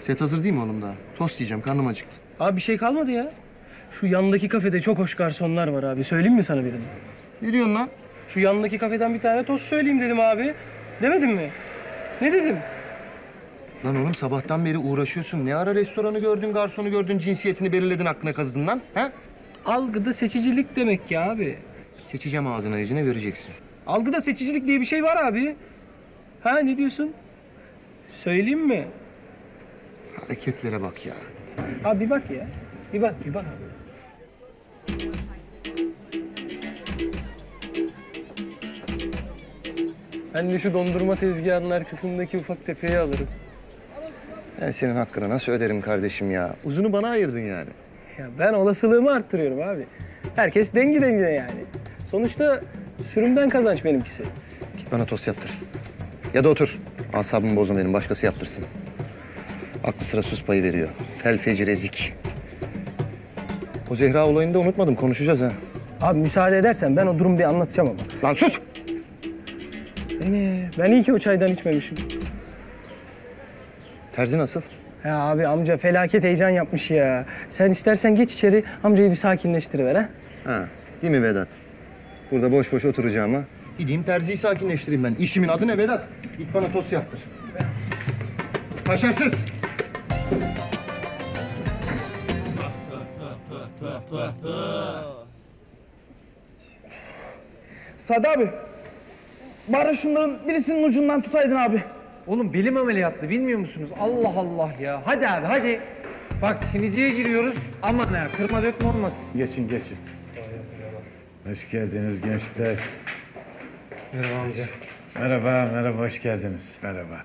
Set hazır değil mi oğlum daha? Tost yiyeceğim, karnım acıktı. Abi bir şey kalmadı ya. Şu yandaki kafede çok hoş garsonlar var abi. Söyleyeyim mi sana birini? Ne diyorsun lan? Şu yandaki kafeden bir tane tost söyleyeyim dedim abi. Demedim mi? Ne dedim? Lan oğlum sabahtan beri uğraşıyorsun. Ne ara restoranı gördün, garsonu gördün, cinsiyetini belirledin, aklına kazıdın lan. He? Algıda seçicilik demek ki abi. Seçeceğim ağzına yüzüne vereceksin. Algıda seçicilik diye bir şey var abi. Ha ne diyorsun? Söyleyeyim mi? Hareketlere bak ya. Abi bir bak ya. Bir bak, bir bak abi. Ben de şu dondurma tezgahının arkasındaki ufak tefeyi alırım. Ben senin hakkını nasıl öderim kardeşim ya? Uzunu bana ayırdın yani. Ya ben olasılığımı arttırıyorum abi. Herkes dengi dengine yani. Sonuçta sürümden kazanç benimkisi. Git bana tost yaptır. Ya da otur. Asabımı bozma benim, başkası yaptırsın. Aklı sıra sus payı veriyor. Fel feci rezik. O Zehra olayını da unutmadım, konuşacağız ha. Abi müsaade edersen ben o durumu bir anlatacağım ama. Lan sus! Beni, ben iyi ki o çaydan içmemişim. Terzi nasıl? Ya abi amca felaket heyecan yapmış ya. Sen istersen geç içeri, amcayı bir sakinleştiriver ha. Ha, değil mi Vedat? Burada boş boş oturacağım ha. Gideyim terziyi sakinleştireyim ben. İşimin adı ne Vedat? Git bana tost yaptır. Kaşarsız! Sadi abi, bari şunların birisinin ucundan tutaydın abi. Oğlum belim ameliyatlı, bilmiyor musunuz? Allah Allah ya. Hadi abi, hadi. Bak çiniciye giriyoruz, aman ya kırma dökme olmasın. Geçin, geçin. Hoş geldiniz gençler. Merhaba amca. Merhaba, merhaba, hoş geldiniz. Merhaba.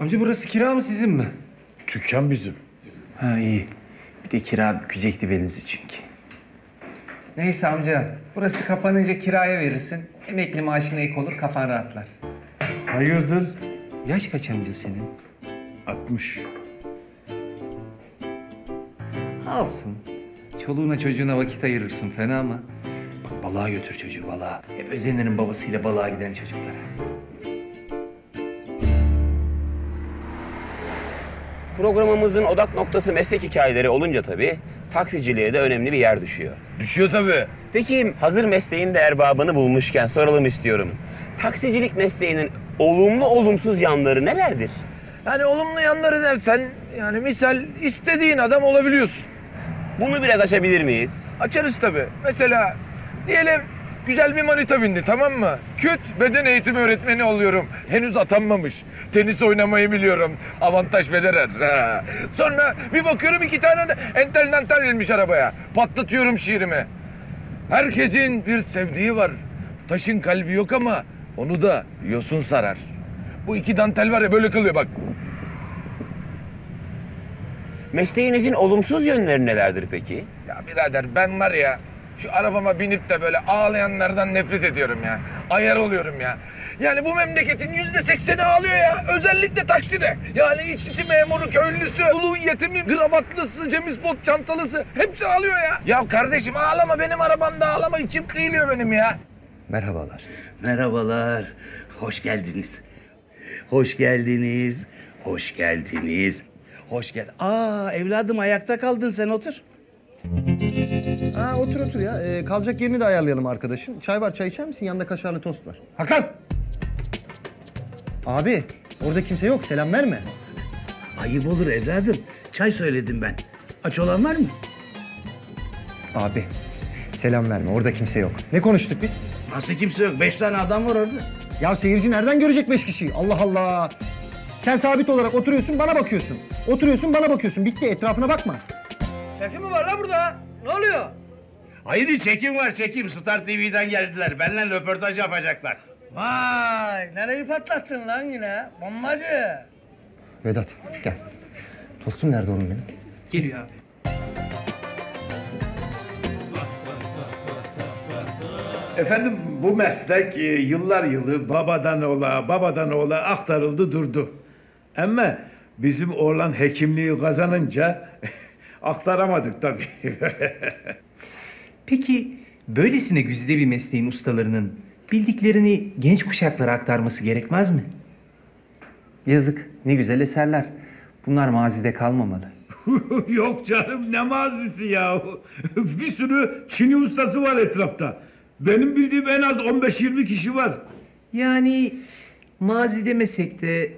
Amca burası kira mı, sizin mi? Dükkan bizim. Ha iyi. Bir de kira bükecekti belimizi çünkü. Neyse amca, burası kapanınca kiraya verirsin. Emekli maaşına ek olur, kafan rahatlar. Hayırdır? Yaş kaç amca senin? altmış. Alsın. Çoluğuna çocuğuna vakit ayırırsın, fena mı? Bak balığa götür çocuğu, balığa. Hep Özenler'in babasıyla balığa giden çocuklara. Programımızın odak noktası meslek hikayeleri olunca tabii taksiciliğe de önemli bir yer düşüyor. Düşüyor tabii. Peki hazır mesleğin de erbabını bulmuşken soralım istiyorum. Taksicilik mesleğinin olumlu olumsuz yanları nelerdir? Yani olumlu yanları dersen, yani misal istediğin adam olabiliyorsun. Bunu biraz açabilir miyiz? Açarız tabii. Mesela diyelim güzel bir manita bindi, tamam mı? Küt beden eğitimi öğretmeni oluyorum. Henüz atanmamış. Tenis oynamayı biliyorum. Avantaj Federer. Ha. Sonra bir bakıyorum iki tane de entel nantel binmiş arabaya. Patlatıyorum şiirimi. Herkesin bir sevdiği var. Taşın kalbi yok ama onu da yosun sarar. Bu iki dantel var ya, böyle kalıyor bak. Mesleğinizin olumsuz yönleri nelerdir peki? Ya birader ben var ya, şu arabama binip de böyle ağlayanlardan nefret ediyorum ya. Ayar oluyorum ya. Yani bu memleketin yüzde sekseni ağlıyor ya. Özellikle takside. Yani işçi, memuru, köylüsü, ulu yetimi, kravatlısı, cemispot çantalısı. Hepsi ağlıyor ya. Ya kardeşim ağlama, benim arabamda ağlama. İçim kıyılıyor benim ya. Merhabalar. Merhabalar. Hoş geldiniz. Hoş geldiniz. Hoş geldiniz. Hoş gel. Aa evladım, ayakta kaldın sen, otur. Aa otur otur ya. Ee, kalacak yerini de ayarlayalım arkadaşım. Çay var, çay içer misin? Yanında kaşarlı tost var. Hakan! Abi orada kimse yok, selam verme. Ayıp olur evladım. Çay söyledim ben. Aç olan var mı? Abi selam verme, orada kimse yok. Ne konuştuk biz? Nasıl kimse yok? Beş tane adam var orada. Ya seyirci nereden görecek beş kişiyi? Allah Allah! Sen sabit olarak oturuyorsun, bana bakıyorsun. Oturuyorsun, bana bakıyorsun. Bitti, etrafına bakma. Çekim mi var la burada? Ne oluyor? Hayır, çekim var, çekim. Star T V'den geldiler. Benimle röportaj yapacaklar. Vay! Nereyi patlattın lan yine? Bombacı! Vedat, gel. Tostum nerede oğlum benim? Geliyor abi. Efendim, bu meslek yıllar yılı babadan oğula, babadan oğula aktarıldı durdu. Ama bizim oğlan hekimliği kazanınca aktaramadık tabii. Peki, böylesine güzide bir mesleğin ustalarının bildiklerini genç kuşaklara aktarması gerekmez mi? Yazık, ne güzel eserler. Bunlar mazide kalmamalı. Yok canım, ne mazisi ya? Bir sürü Çin'i ustası var etrafta. Benim bildiğim en az on beş yirmi kişi var. Yani mazi demesek de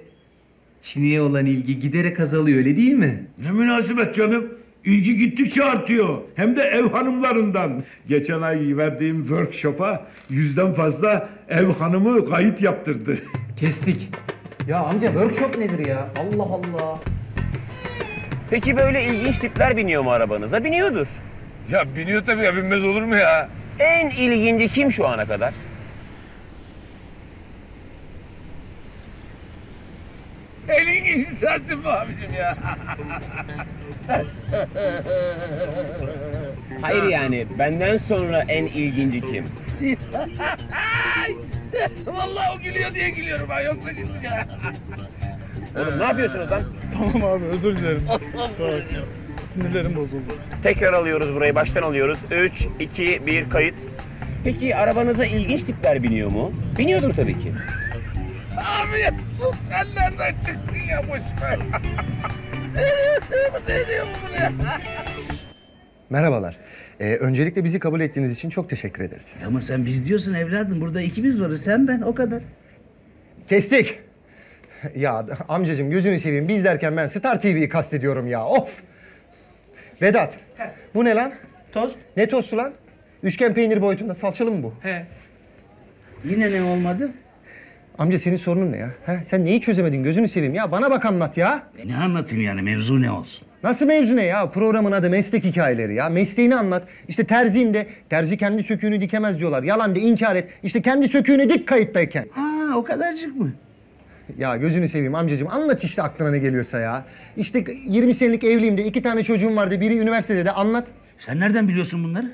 Çin'e olan ilgi giderek azalıyor, öyle değil mi? Ne münasebet canım. İlgi gittikçe artıyor. Hem de ev hanımlarından. Geçen ay verdiğim workshop'a yüzden fazla ev hanımı kayıt yaptırdı. Kestik. Ya amca workshop nedir ya? Allah Allah. Peki böyle ilginç tipler biniyor mu arabanıza? Biniyordur. Ya biniyor tabii ya, binmez olur mu ya? En ilginci kim şu ana kadar? En ilginci sensin bu abicim ya. Hayır yani, benden sonra en ilginci kim? Vallahi o gülüyor diye gülüyorum ben, yoksa gülmeyeceğim. Oğlum ne yapıyorsunuz lan? Tamam abi, özür dilerim. Sinirlerim bozuldu. Tekrar alıyoruz burayı, baştan alıyoruz. üç, iki, bir, kayıt. Peki arabanıza ilginç tipler biniyor mu? Biniyordur tabii ki. Abi sus, sen nereden çıktın ya, boşver. Ne diyor bu buraya? Merhabalar. Ee, öncelikle bizi kabul ettiğiniz için çok teşekkür ederiz. Ama sen biz diyorsun evladım, burada ikimiz varız, sen ben, o kadar. Kestik. Ya amcacığım gözünü seveyim, biz derken ben Star T V'yi kastediyorum ya, of. Vedat, he. Bu ne lan? Tost. Ne tostu lan? Üçgen peynir boyutunda, salçalı mı bu? He. Yine ne olmadı? Amca senin sorunun ne ya? He? Sen neyi çözemedin, gözünü seveyim ya? Bana bak anlat ya. E ne anlatayım yani, mevzu ne olsun? Nasıl mevzu ne ya? Programın adı meslek hikayeleri ya. Mesleğini anlat. İşte terziyim de, terzi kendi söküğünü dikemez diyorlar. Yalan de, inkar et. İşte kendi söküğünü dik kayıttayken. Ha, o kadarcık mı? Ya gözünü seveyim amcacığım, anlat işte aklına ne geliyorsa ya. İşte yirmi senelik evliyim de, iki tane çocuğum vardı, biri üniversitede de, anlat. Sen nereden biliyorsun bunları?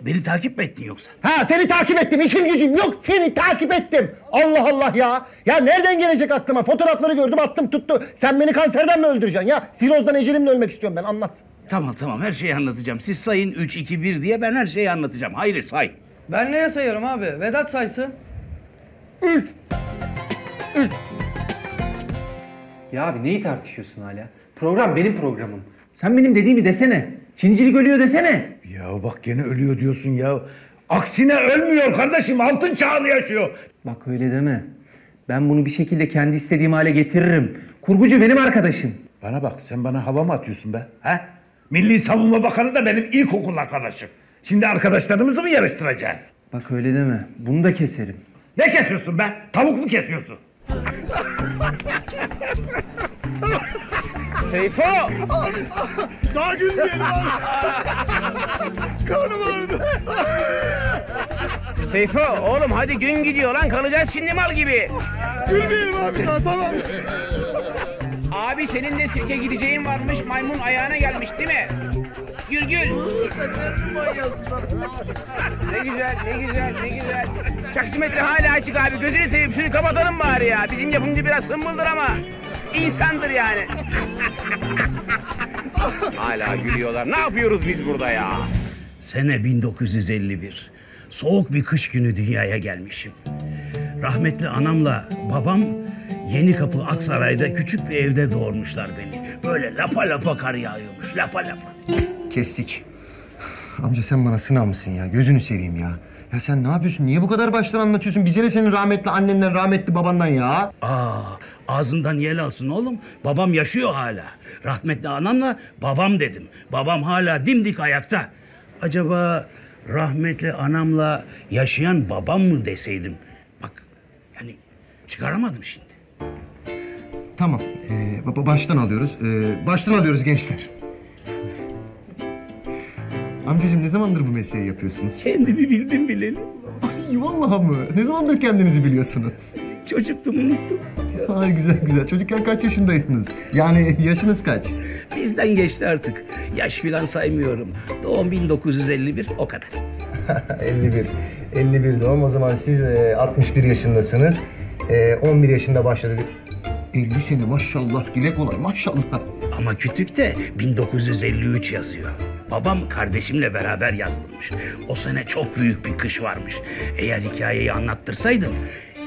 Beni takip mi ettin yoksa? Ha seni takip ettim, işim gücüm yok, seni takip ettim. Allah Allah ya. Ya nereden gelecek aklıma? Fotoğrafları gördüm, attım tuttu. Sen beni kanserden mi öldüreceksin ya? Sirozdan, ecelimle ölmek istiyorum ben, anlat. Tamam tamam, her şeyi anlatacağım. Siz sayın üç, iki, bir diye, ben her şeyi anlatacağım. Hayır say. Ben neye sayıyorum abi? Vedat saysın. Üç. Üç. Ya abi neyi tartışıyorsun hala? Program benim programım. Sen benim dediğimi desene. Çincilik ölüyor desene. Ya bak gene ölüyor diyorsun ya. Aksine ölmüyor kardeşim. Altın çağını yaşıyor. Bak öyle deme. Ben bunu bir şekilde kendi istediğim hale getiririm. Kurgucu benim arkadaşım. Bana bak, sen bana hava mı atıyorsun be? He? Milli Savunma Bakanı da benim ilkokul arkadaşım. Şimdi arkadaşlarımızı mı yarıştıracağız? Bak öyle deme. Bunu da keserim. Ne kesiyorsun be? Tavuk mu kesiyorsun? Seyfo! Daha gülmeyelim abi. Karnım ağrıdı. Seyfo oğlum hadi gün gidiyor lan. Kalacağız şimdi mal gibi. Gülmeyelim abi. Tamam. Abi senin de sirke gideceğin varmış. Maymun ayağına gelmiş değil mi? Gül gül. Ne güzel, ne güzel, ne güzel. Taksimetre hala açık abi. Gözünü seveyim şunu kapatalım bari ya. Bizim yapımcı biraz hımbıldır ama insandır yani. Hala gülüyorlar. Ne yapıyoruz biz burada ya? Sene bin dokuz yüz elli bir. Soğuk bir kış günü dünyaya gelmişim. Rahmetli anamla babam Yenikapı Aksaray'da küçük bir evde doğurmuşlar beni. Böyle lapa lapa kar yağıyormuş. Lapa lapa. Kestik. Amca sen bana sınav mısın ya? Gözünü seveyim ya. Ya sen ne yapıyorsun? Niye bu kadar baştan anlatıyorsun? Bize ne senin rahmetli annenden, rahmetli babandan ya? Aa, ağzından yel alsın oğlum. Babam yaşıyor hala. Rahmetli anamla babam dedim. Babam hala dimdik ayakta. Acaba rahmetli anamla yaşayan babam mı deseydim? Bak yani çıkaramadım şimdi. Tamam. Ee, baştan alıyoruz. Ee, baştan alıyoruz gençler. Amcacığım ne zamandır bu mesleği yapıyorsunuz? Kendimi bildim bileli. Ay vallahi mı? Ne zamandır kendinizi biliyorsunuz? Çocuktum, unuttum. Ay güzel güzel. Çocukken kaç yaşındaydınız? Yani yaşınız kaç? Bizden geçti artık. Yaş filan saymıyorum. Doğum bin dokuz yüz elli bir, o kadar. elli bir. elli bir doğum. O zaman siz e, altmış bir yaşındasınız. E, on bir yaşında başladı. elli sene maşallah, dile kolay maşallah. Ama kütükte bin dokuz yüz elli üç yazıyor. Babam kardeşimle beraber yazdırmış. O sene çok büyük bir kış varmış. Eğer hikayeyi anlattırsaydın,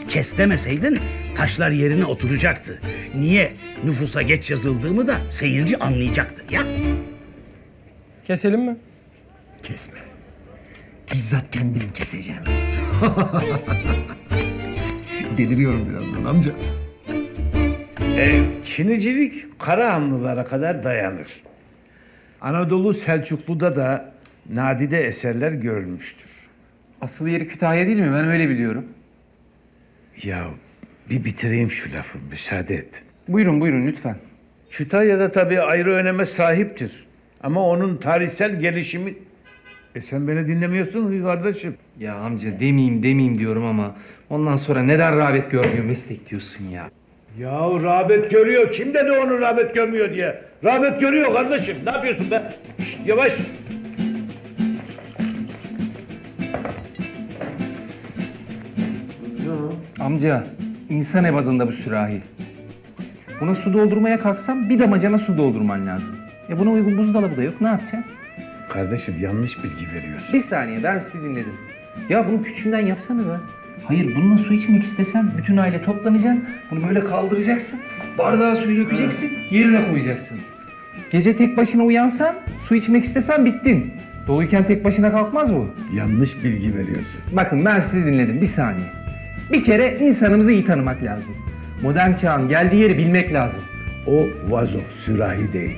kes demeseydin taşlar yerine oturacaktı. Niye nüfusa geç yazıldığımı da seyirci anlayacaktı ya. Keselim mi? Kesme. Bizzat kendim keseceğim. Deliriyorum birazdan amca. E, Çinicilik Kara Hanlılara kadar dayanır. Anadolu Selçuklu'da da nadide eserler görülmüştür. Asıl yeri Kütahya değil mi? Ben öyle biliyorum. Ya bir bitireyim şu lafı, müsaade et. Buyurun, buyurun lütfen. Kütahya'da tabii ayrı öneme sahiptir. Ama onun tarihsel gelişimi... E sen beni dinlemiyorsun ki kardeşim. Ya amca demeyeyim demeyeyim diyorum ama... ondan sonra neden rağbet görmüyor meslek diyorsun ya. Yahu rağbet görüyor. Kim dedi onu rağbet görmüyor diye? Rağbet görüyor kardeşim. Ne yapıyorsun be? Şişt, yavaş. Amca, insan ebadında bu sürahi. Buna su doldurmaya kalksam bir damacana su doldurman lazım. Ya buna uygun buzdolabı da yok. Ne yapacağız? Kardeşim yanlış bilgi veriyorsun. Bir saniye, ben sizi dinledim. Ya bunu küçüğünden yapsanıza. Hayır, bununla su içmek istesen bütün aile toplanacaksın, bunu böyle kaldıracaksın, bardağa suyu dökeceksin, yerine koyacaksın. Gece tek başına uyansan, su içmek istesen bittin. Doluyken tek başına kalkmaz bu. Yanlış bilgi veriyorsun. Bakın ben sizi dinledim, bir saniye. Bir kere insanımızı iyi tanımak lazım. Modern çağın geldiği yeri bilmek lazım. O vazo, sürahi değil.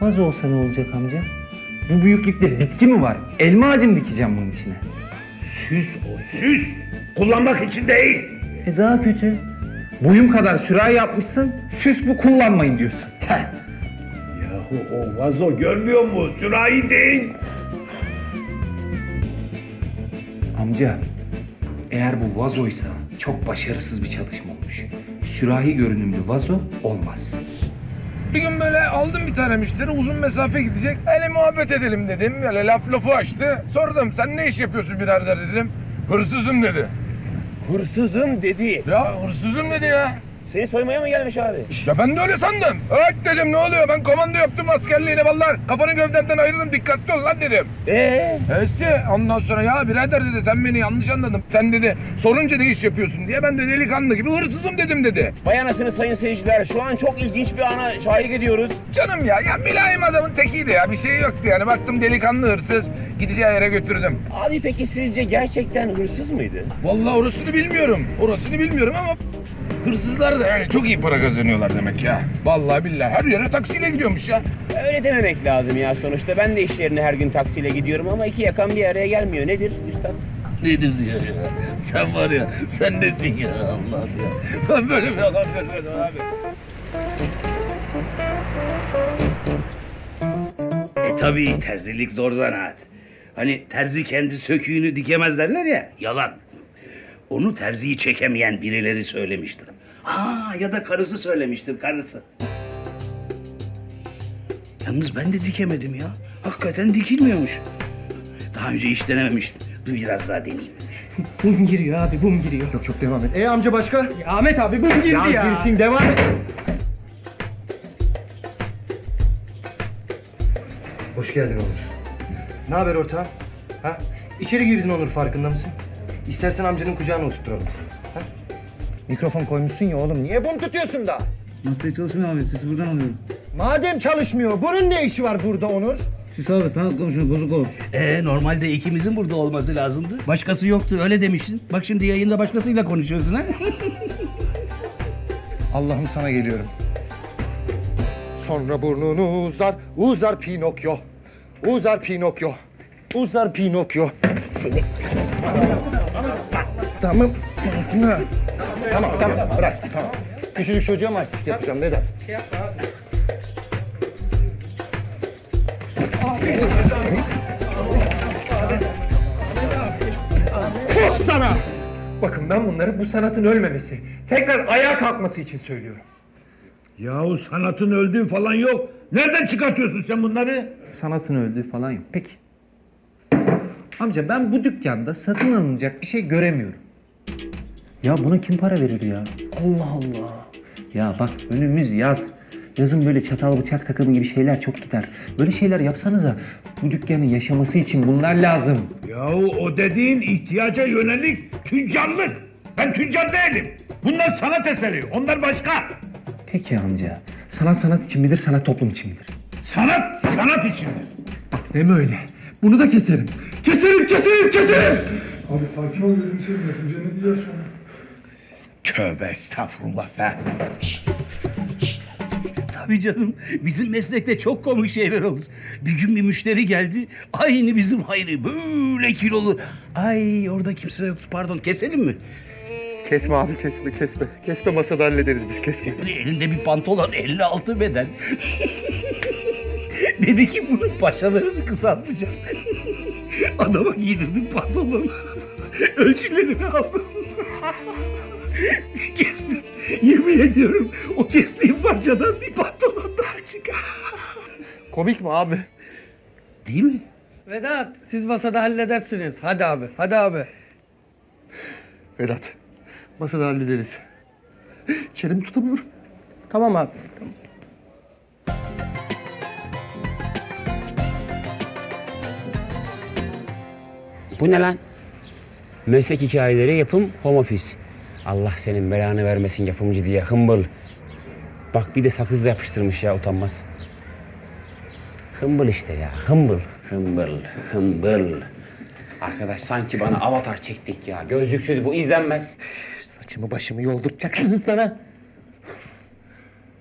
Vazo olsa ne olacak amca? Bu büyüklükte bitki mi var? Elma ağacı mı dikeceğim bunun içine? Süs o, süs! Kullanmak için değil. E daha kötü. Boyum kadar sürahi yapmışsın, süs bu kullanmayın diyorsun. Heh. Yahu o vazo görmüyor mu? Sürahi değil. Amca, eğer bu vazoysa çok başarısız bir çalışma olmuş. Sürahi görünümlü vazo olmaz. Bir gün böyle aldım bir tane müşteri, uzun mesafe gidecek. Hele muhabbet edelim dedim, böyle laf lafı açtı. Sordum, sen ne iş yapıyorsun birader dedim. Hırsızım dedi. Hırsızım dedi. Ya hırsızım dedi ya. Seni soymaya mı gelmiş abi? Ya ben de öyle sandım. Evet dedim, ne oluyor? Ben komando yaptım askerliğine vallahi. Kafanı gövdenden ayırırım, dikkatli ol lan dedim. Ee? Neyse ondan sonra ya birader dedi, sen beni yanlış anladın. Sen dedi, sorunca ne iş yapıyorsun diye ben de delikanlı gibi hırsızım dedim dedi. Vay anasını sayın seyirciler, şu an çok ilginç bir ana şahit ediyoruz. Canım ya, ya mülayim adamın tekiydi ya, bir şey yoktu yani. Baktım delikanlı hırsız, gideceği yere götürdüm. Abi peki sizce gerçekten hırsız mıydı? Vallahi orasını bilmiyorum, orasını bilmiyorum ama... Hırsızlar da yani çok iyi para kazanıyorlar demek ya. Vallahi billahi her yere taksiyle gidiyormuş ya. Öyle dememek lazım ya sonuçta. Ben de işlerine her gün taksiyle gidiyorum ama iki yakam bir araya gelmiyor. Nedir üstad? Nedir diyor ya. Sen var ya, sen nesin ya Allah ya. Ben böyle bir adam görmedim abi. E tabii terzilik zor zanaat. Hani terzi kendi söküğünü dikemez derler ya, yalan. Onu terziyi çekemeyen birileri söylemiştir. Aa, ya da karısı söylemiştir, karısı. Yalnız ben de dikemedim ya. Hakikaten dikilmiyormuş. Daha önce hiç denememiştim. Dur biraz daha deneyeyim. Bum giriyor abi, bum giriyor. Yok yok, devam et. E amca başka? Ya Ahmet abi bum girdi ya. Ya girsin, devam et. Hoş geldin Onur. Ne haber ortağım? Ha? İçeri girdin Onur, farkında mısın? İstersen amcanın kucağına oturturalım seni. Ha? Mikrofon koymuşsun ya oğlum, niye bunu tutuyorsun da? Masaya çalışmıyor abi, sesi buradan alıyorum. Madem çalışmıyor, bunun ne işi var burada Onur? Süs abi, sanat konuşuyor, bozuk ol. Ee, normalde ikimizin burada olması lazımdı. Başkası yoktu, öyle demiştin. Bak şimdi yayında başkasıyla konuşuyorsun ha? Allah'ım sana geliyorum. Sonra burnunu uzar, uzar Pinokyo. Uzar Pinokyo. Uzar Pinokyo. Seni... Tamam. Tamam, tamam. Bırak, tamam. Küçücük çocuğa mı artistik yapacağım Vedat? Şey yapma abi. Puh sana! Bakın ben bunları bu sanatın ölmemesi, tekrar ayağa kalkması için söylüyorum. Yahu sanatın öldüğü falan yok. Nereden çıkartıyorsun sen bunları? Sanatın öldüğü falan yok. Peki. Amca ben bu dükkanda satın alınacak bir şey göremiyorum. Ya buna kim para verir ya? Allah Allah. Ya bak önümüz yaz. Yazın böyle çatal bıçak takımı gibi şeyler çok gider. Böyle şeyler yapsanıza. Bu dükkanın yaşaması için bunlar lazım. Yahu o dediğin ihtiyaca yönelik tüccarlık. Ben tüccar değilim. Bunlar sanat eseri. Onlar başka. Peki amca. Sanat sanat için midir, sanat toplum için midir? Sanat sanat içindir. Bak deme öyle. Bunu da keserim. Keserim, keserim, keserim! Abi sakin ol gözünü seveyim. Yapınca ne diyeceğiz sonra? Tövbe estağfurullah be. Tabii canım, bizim meslekte çok komik şeyler olur. Bir gün bir müşteri geldi, aynı bizim Hayri, böyle kilolu. Ay orada kimse yoktu, pardon keselim mi? Kesme abi, kesme, kesme. Kesme, masada hallederiz biz, kesme. Elinde bir pantolon, elli altı beden. Dedi ki bunun paçalarını kısaltacağız. Adama giydirdim pantolonu. Ölçülerini aldım. Kestim. Yemin ediyorum o kestiğim parçadan bir pantolon daha çıkar. Komik mi abi? Değil mi? Vedat siz masada halledersiniz. Hadi abi, hadi abi. Vedat masada hallederiz. Çenemi tutamıyorum. Tamam abi. Tamam. Bu ne lan? Meslek hikayeleri yapım home office. Allah senin belanı vermesin yapımcı diye hımbıl. Bak bir de sakızla yapıştırmış ya utanmaz. Hımbıl işte ya hımbıl. Hımbıl, hımbıl. Arkadaş sanki bana avatar çektik ya. Gözlüksüz bu izlenmez. Üf, saçımı başımı yoldurtacaksınız bana.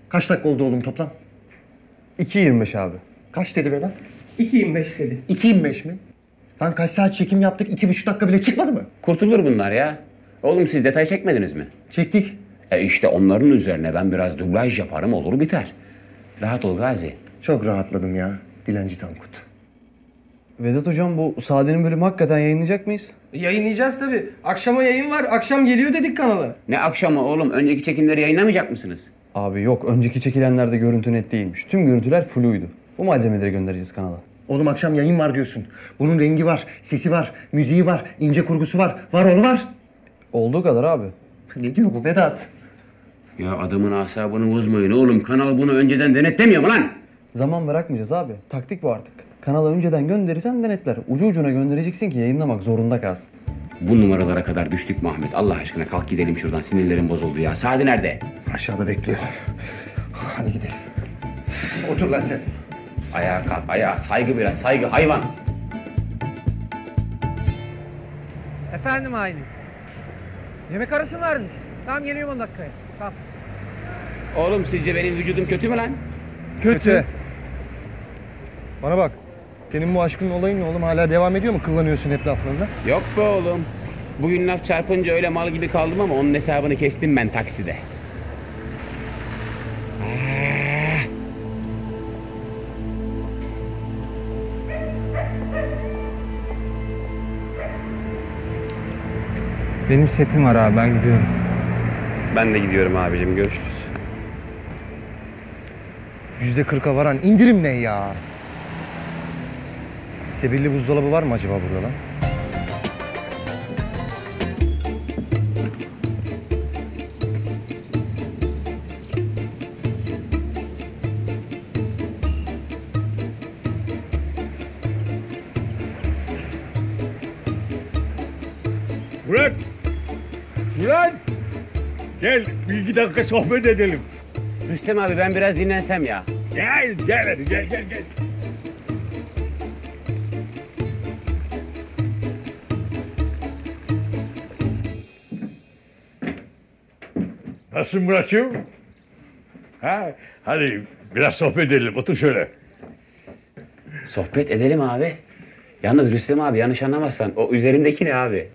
Kaç dakika oldu oğlum toplam? iki yirmi beş abi. Kaç dedi bana? iki yirmi beş dedi. iki yirmi beş mi? Lan kaç saat çekim yaptık, iki buçuk dakika bile çıkmadı mı? Kurtulur bunlar ya. Oğlum siz detay çekmediniz mi? Çektik. E işte onların üzerine ben biraz dublaj yaparım, olur biter. Rahat ol Gazi. Çok rahatladım ya, Dilenci Tankut. Vedat hocam bu Sade'nin bölümü hakikaten yayınlayacak mıyız? Yayınlayacağız tabii. Akşama yayın var, akşam geliyor dedik kanala. Ne akşamı oğlum? Önceki çekimleri yayınlamayacak mısınız? Abi yok, önceki çekilenlerde görüntü net değilmiş. Tüm görüntüler fluydu. Bu malzemeleri göndereceğiz kanala. Oğlum akşam yayın var diyorsun. Bunun rengi var, sesi var, müziği var, ince kurgusu var, var oğlu var. Olduğu kadar abi. Ne diyor bu Vedat? Ya adamın asabını bozmayın oğlum. Kanal bunu önceden denetlemiyor mu lan? Zaman bırakmayacağız abi. Taktik bu artık. Kanala önceden gönderirsen denetler. Ucu ucuna göndereceksin ki yayınlamak zorunda kalsın. Bu numaralara kadar düştük mi Ahmet? Allah aşkına kalk gidelim şuradan. Sinirlerim bozuldu ya. Sadi nerede? Aşağıda bekliyor. Hadi gidelim. Otur lan sen. Ayağa kalk, ayağa. Saygı biraz, saygı hayvan. Efendim Aylin. Yemek arası mı verdiniz? Tamam, geliyorum on dakikaya. Kap. Oğlum sizce benim vücudum kötü mü lan? Kötü. Kötü. Bana bak. Senin bu aşkın olayın ne oğlum? Hala devam ediyor mu? Kullanıyorsun hep laflarında. Yok be oğlum. Bugün laf çarpınca öyle mal gibi kaldım ama onun hesabını kestim ben takside. Benim setim var abi, ben gidiyorum. Ben de gidiyorum abicim, görüşürüz. Yüzde kırka varan indirim ne ya? Sebilli buzdolabı var mı acaba burada lan? Murat! Murat! Gel, bir iki dakika sohbet edelim. Rüstem abi, ben biraz dinlensem ya. Gel, gel hadi, gel, gel, gel. Nasılsın Murat'cığım? Ha? Hadi biraz sohbet edelim, otur şöyle. Sohbet edelim abi. Yalnız Rüstem abi, yanlış anlamazsan, o üzerindeki ne abi?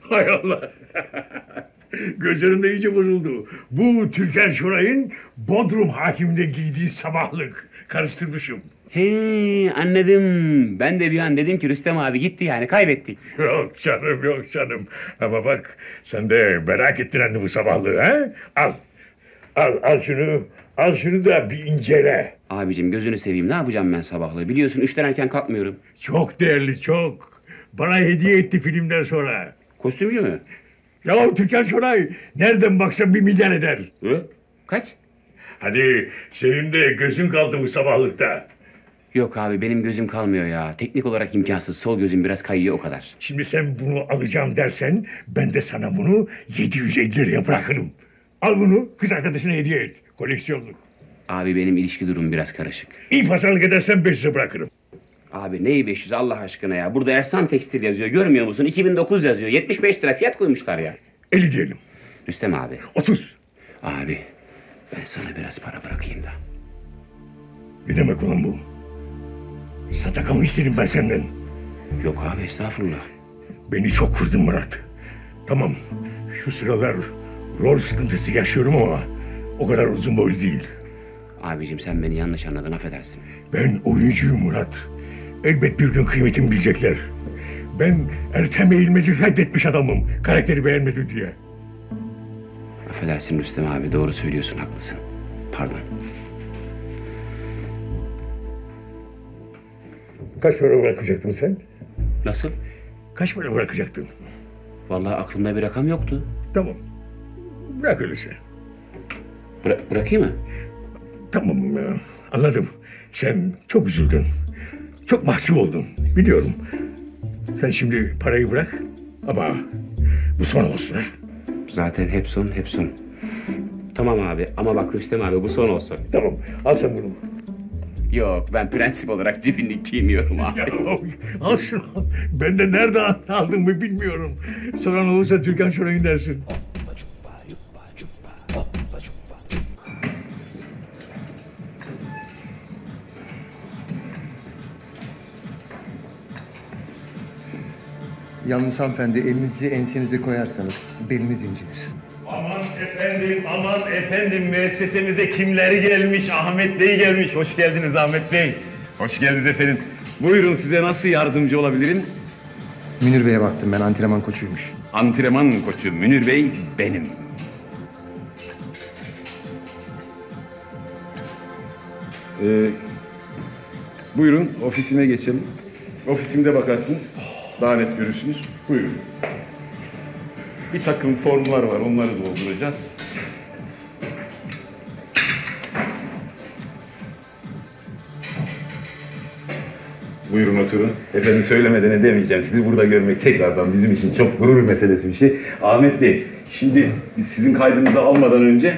Hay Allah. Gözlerinde iyice bozuldu. Bu Türkan Şoray'ın Bodrum hakimine giydiği sabahlık. Karıştırmışım. He, anladım. Ben de bir an dedim ki Rüstem abi gitti yani, kaybettik. Yok canım, yok canım. Ama bak sen de merak ettin anne bu sabahlığı ha? Al. Al, al şunu. Al şunu da bir incele. Abicim gözünü seveyim, ne yapacağım ben sabahlığı? Biliyorsun üçten erken kalkmıyorum. Çok değerli, çok. Bana hediye etti filmden sonra. Kostümcü mü? Ya Türkan Şoray, nereden baksan bir milyar eder. Hı? Kaç? Hani senin de gözün kaldı bu sabahlıkta. Yok abi, benim gözüm kalmıyor ya. Teknik olarak imkansız. Sol gözüm biraz kayıyor, o kadar. Şimdi sen bunu alacağım dersen, ben de sana bunu yedi yüz elli liraya bırakırım. Al bunu, kız arkadaşına hediye et. Koleksiyonluk. Abi benim ilişki durumum biraz karışık. İyi pazarlık edersen beş yüze bırakırım. Abi neyi beş yüz Allah aşkına ya? Burada Ersan Tekstil yazıyor, görmüyor musun? iki bin dokuz yazıyor. yetmiş beş lira fiyat koymuşlar ya. elli diyelim. Rüstem abi. otuz. Abi ben sana biraz para bırakayım da. Ne demek ulan bu? Sadaka mı isterim ben senden? Yok abi, estağfurullah. Beni çok kırdın Murat. Tamam, şu sıralar rol sıkıntısı yaşıyorum ama o kadar uzun boylu değil. Abicim sen beni yanlış anladın, affedersin. Ben oyuncuyum Murat. Elbet bir gün kıymetimi bilecekler. Ben Erteme İlmez'i reddetmiş adamım. Karakteri beğenmedim diye. Affedersin Rüstem abi, doğru söylüyorsun, haklısın. Pardon. Kaç para bırakacaktın sen? Nasıl? Kaç para bırakacaktın? Vallahi aklımda bir rakam yoktu. Tamam. Bırak öyleyse. Bıra bırakayım mı? Tamam ya, anladım. Sen çok üzüldün. Çok mahcup oldum, biliyorum. Sen şimdi parayı bırak ama bu son olsun. Zaten hep son, hep son. Tamam abi, ama bak Rüstem abi, bu son olsun. Tamam, al sen bunu. Yok, ben prensip olarak cibinlik giymiyorum abi. Ya, al şunu, ben de nerede aldın mı bilmiyorum. Soran olursa Türkan Şoray'ın dersin. Yalnız hanımefendi, elinizi ensenize koyarsanız beliniz incinir. Aman efendim, aman efendim, müessesemize kimler gelmiş? Ahmet Bey gelmiş. Hoş geldiniz Ahmet Bey. Hoş geldiniz efendim. Buyurun, size nasıl yardımcı olabilirim? Münir Bey'e baktım ben, antrenman koçuymuş. Antrenman koçu Münir Bey benim. Ee, buyurun, ofisime geçelim. Ofisimde bakarsınız. Daha net görürsünüz. Buyurun. Bir takım formlar var, onları dolduracağız. Buyurun oturun. Efendim söylemeden edemeyeceğim. Sizi burada görmek tekrardan bizim için çok gurur meselesi bir şey. Ahmet Bey, şimdi biz sizin kaydınızı almadan önce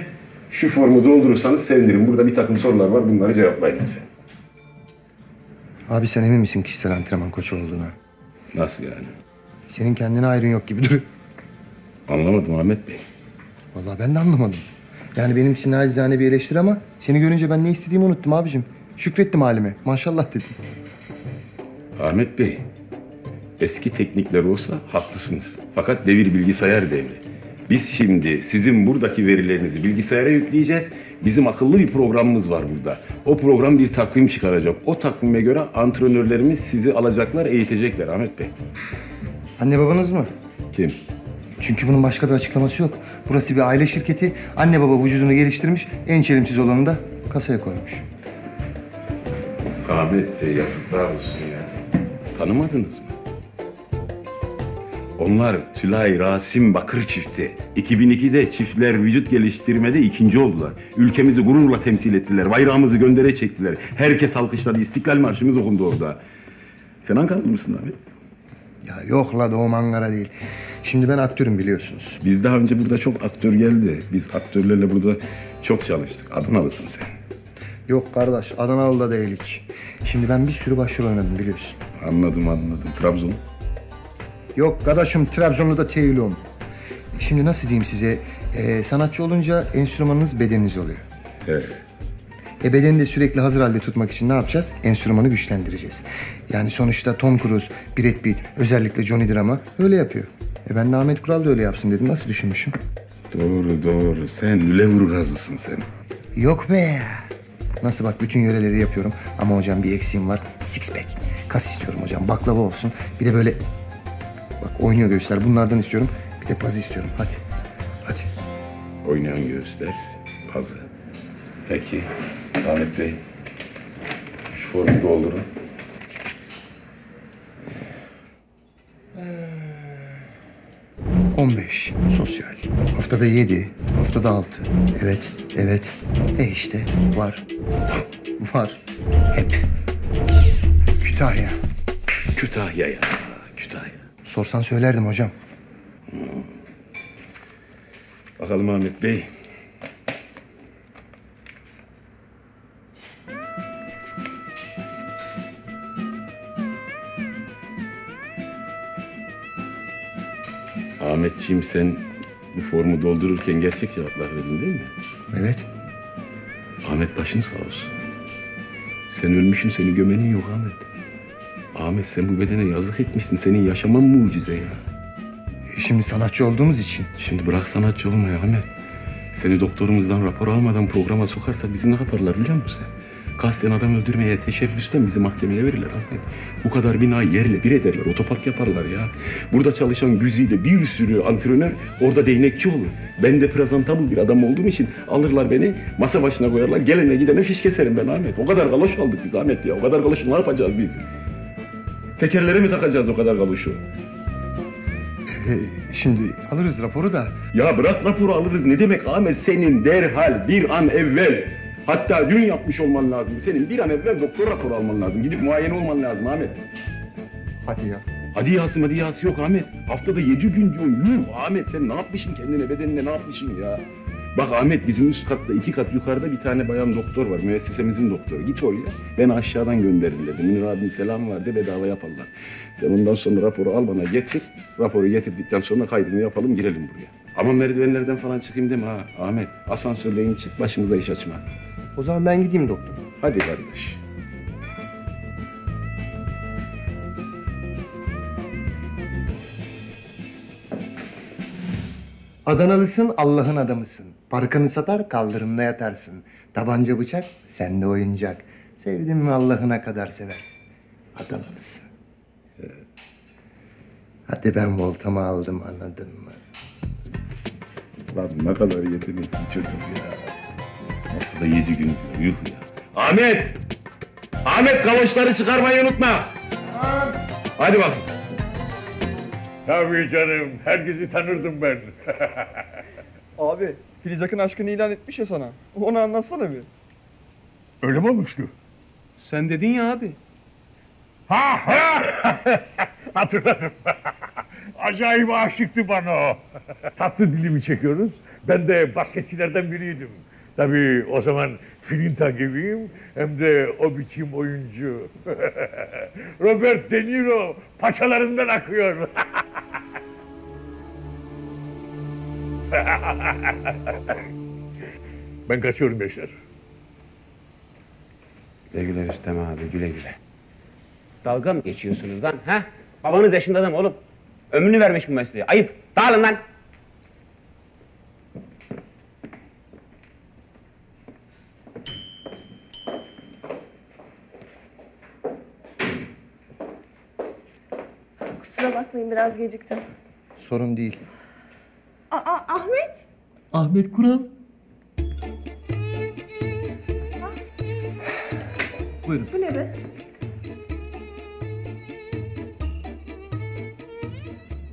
şu formu doldurursanız sevinirim. Burada bir takım sorular var, bunları cevaplayın efendim. Abi sen emin misin kişisel antrenman koçu olduğuna? Nasıl yani? Senin kendine ayrın yok gibi duruyor. Anlamadım Ahmet Bey. Vallahi ben de anlamadım. Yani benim için acizane bir eleştiri ama seni görünce ben ne istediğimi unuttum abicim. Şükrettim halime. Maşallah dedim. Ahmet Bey, eski teknikler olsa haklısınız. Fakat devir bilgisayar devri. Biz şimdi sizin buradaki verilerinizi bilgisayara yükleyeceğiz. Bizim akıllı bir programımız var burada. O program bir takvim çıkaracak. O takvime göre antrenörlerimiz sizi alacaklar, eğitecekler Ahmet Bey. Anne babanız mı? Kim? Çünkü bunun başka bir açıklaması yok. Burası bir aile şirketi. Anne baba vücudunu geliştirmiş, en çelimsiz olanı da kasaya koymuş. Ahmet Bey, yazıklar olsun ya. Tanımadınız mı? Onlar Tülay, Rasim, Bakır çifti. iki bin iki'de çiftler vücut geliştirmede ikinci oldular. Ülkemizi gururla temsil ettiler. Bayrağımızı göndere çektiler. Herkes alkışladı. İstiklal Marşımız okundu orada. Sen Ankaralı mısın Ahmet? Ya yok la, doğum Ankara değil. Şimdi ben aktörüm biliyorsunuz. Biz daha önce burada çok aktör geldi. Biz aktörlerle burada çok çalıştık. Adanalısın sen. Yok kardeş, Adanalı da değilik. Şimdi ben bir sürü başrol oynadım biliyorsun. Anladım anladım. Trabzon? Yok kardeşim, Trabzonlu da teylum. Şimdi nasıl diyeyim size? Ee, sanatçı olunca enstrümanınız bedeniniz oluyor. Evet. E bedeni de sürekli hazır halde tutmak için ne yapacağız? Enstrümanı güçlendireceğiz. Yani sonuçta Tom Cruise, Brad Pitt, özellikle Johnny Drama öyle yapıyor. E ben de Ahmet Kural da öyle yapsın dedim. Nasıl düşünmüşüm? Doğru doğru. Sen Lüleburgazlısın sen. Yok be ya. Nasıl bak, bütün yöreleri yapıyorum. Ama hocam bir eksiğim var. Six pack. Kas istiyorum hocam. Baklava olsun. Bir de böyle... Bak oynuyor göğüsler. Bunlardan istiyorum. Bir de pazı istiyorum. Hadi. Hadi. Oynayan göğüsler, pazı. Peki. Ahmet Bey. Şu formu doldurun. on beş. Sosyal. Haftada yedi. Haftada altı. Evet. Evet. E işte. Var. Var. Hep. Kütahya. Kütahya ya. Kütahya. Sorsan söylerdim hocam. Hmm. Bakalım Ahmet Bey. Ahmetciğim, sen bu formu doldururken gerçek cevaplar verdin değil mi? Evet. Ahmet, başın sağ olsun. Sen ölmüşsün, seni gömenin yok Ahmet. Ahmet, sen bu bedene yazık etmişsin. Senin yaşaman mucize ya. Şimdi sanatçı olduğumuz için. Şimdi bırak sanatçı olmayı Ahmet. Seni doktorumuzdan rapor almadan programa sokarsa bizi ne yaparlar biliyor musun? Kasten adam öldürmeye teşebbüsten bizi mahkemeye verirler Ahmet. Bu kadar binayı yerle bir ederler. Otopark yaparlar ya. Burada çalışan güzide bir sürü antrenör, orada değnekçi olur. Ben de presentable bir adam olduğum için alırlar beni, masa başına koyarlar. Gelene gidene fiş keserim ben Ahmet. O kadar galoş aldık biz Ahmet ya. O kadar galoş ne yapacağız biz? Tekerlere mi takacağız o kadar kaluşu? Ee, şimdi alırız raporu da. Ya bırak raporu alırız. Ne demek Ahmet? Senin derhal bir an evvel, hatta dün yapmış olman lazım. Senin bir an evvel doktor raporu alman lazım. Gidip muayene olman lazım Ahmet. Hadi ya. Hadi yasım, hadi yası yok Ahmet. Haftada yedi gün diyorsun. Yuh Ahmet, sen ne yapmışsın kendine, bedenine ne yapmışsın ya? Bak Ahmet, bizim üst katta, iki kat yukarıda bir tane bayan doktor var. Müessesemizin doktoru. Git oraya. Ben aşağıdan gönderildim. Münir abinin selam vardı. Bedava yaparlar. Sen ondan sonra raporu al bana getir. Raporu getirdikten sonra kaydını yapalım, girelim buraya. Ama merdivenlerden falan çıkayım deme ha Ahmet. Asansörle in çık, başımıza iş açma. O zaman ben gideyim doktor. Hadi kardeş. Adanalısın, Allah'ın adamısın. Parkanı satar, kaldırımda yatarsın. Tabanca bıçak, sende oyuncak. Sevdim mi Allah'ına kadar seversin. Adanalısın. Evet. Hadi ben voltamı aldım, anladın mı? Lan ne kadar yetenekli çocuk ya. Haftada yedi gün uyuyor ya. Ahmet! Ahmet, kavaşları çıkarmayı unutma. Tamam. Hadi bak. Tabii canım, herkesi tanırdım ben. Abi, Filiz Akın aşkını ilan etmiş ya sana. Onu anlatsana bir. Öyle mi olmuştu? Sen dedin ya abi. Ha ha! Hatırladım. Acayip aşıktı bana o. Tatlı dilimi çekiyoruz. Ben de basketçilerden biriydim. Tabii o zaman Filinta gibiyim, hem de o biçim oyuncu. Robert De Niro paçalarından akıyor. Ben kaçıyorum gençler. Güle güle Rüstem abi, güle güle. Dalga mı geçiyorsunuz lan, ha? Babanız yaşında adam oğlum. Ömrünü vermiş bu mesleğe, ayıp. Dağılın lan! Kusura bakmayın, biraz geciktim. Sorun değil. Aa, Ahmet! Ahmet Kural. Ha? Buyurun. Bu ne be?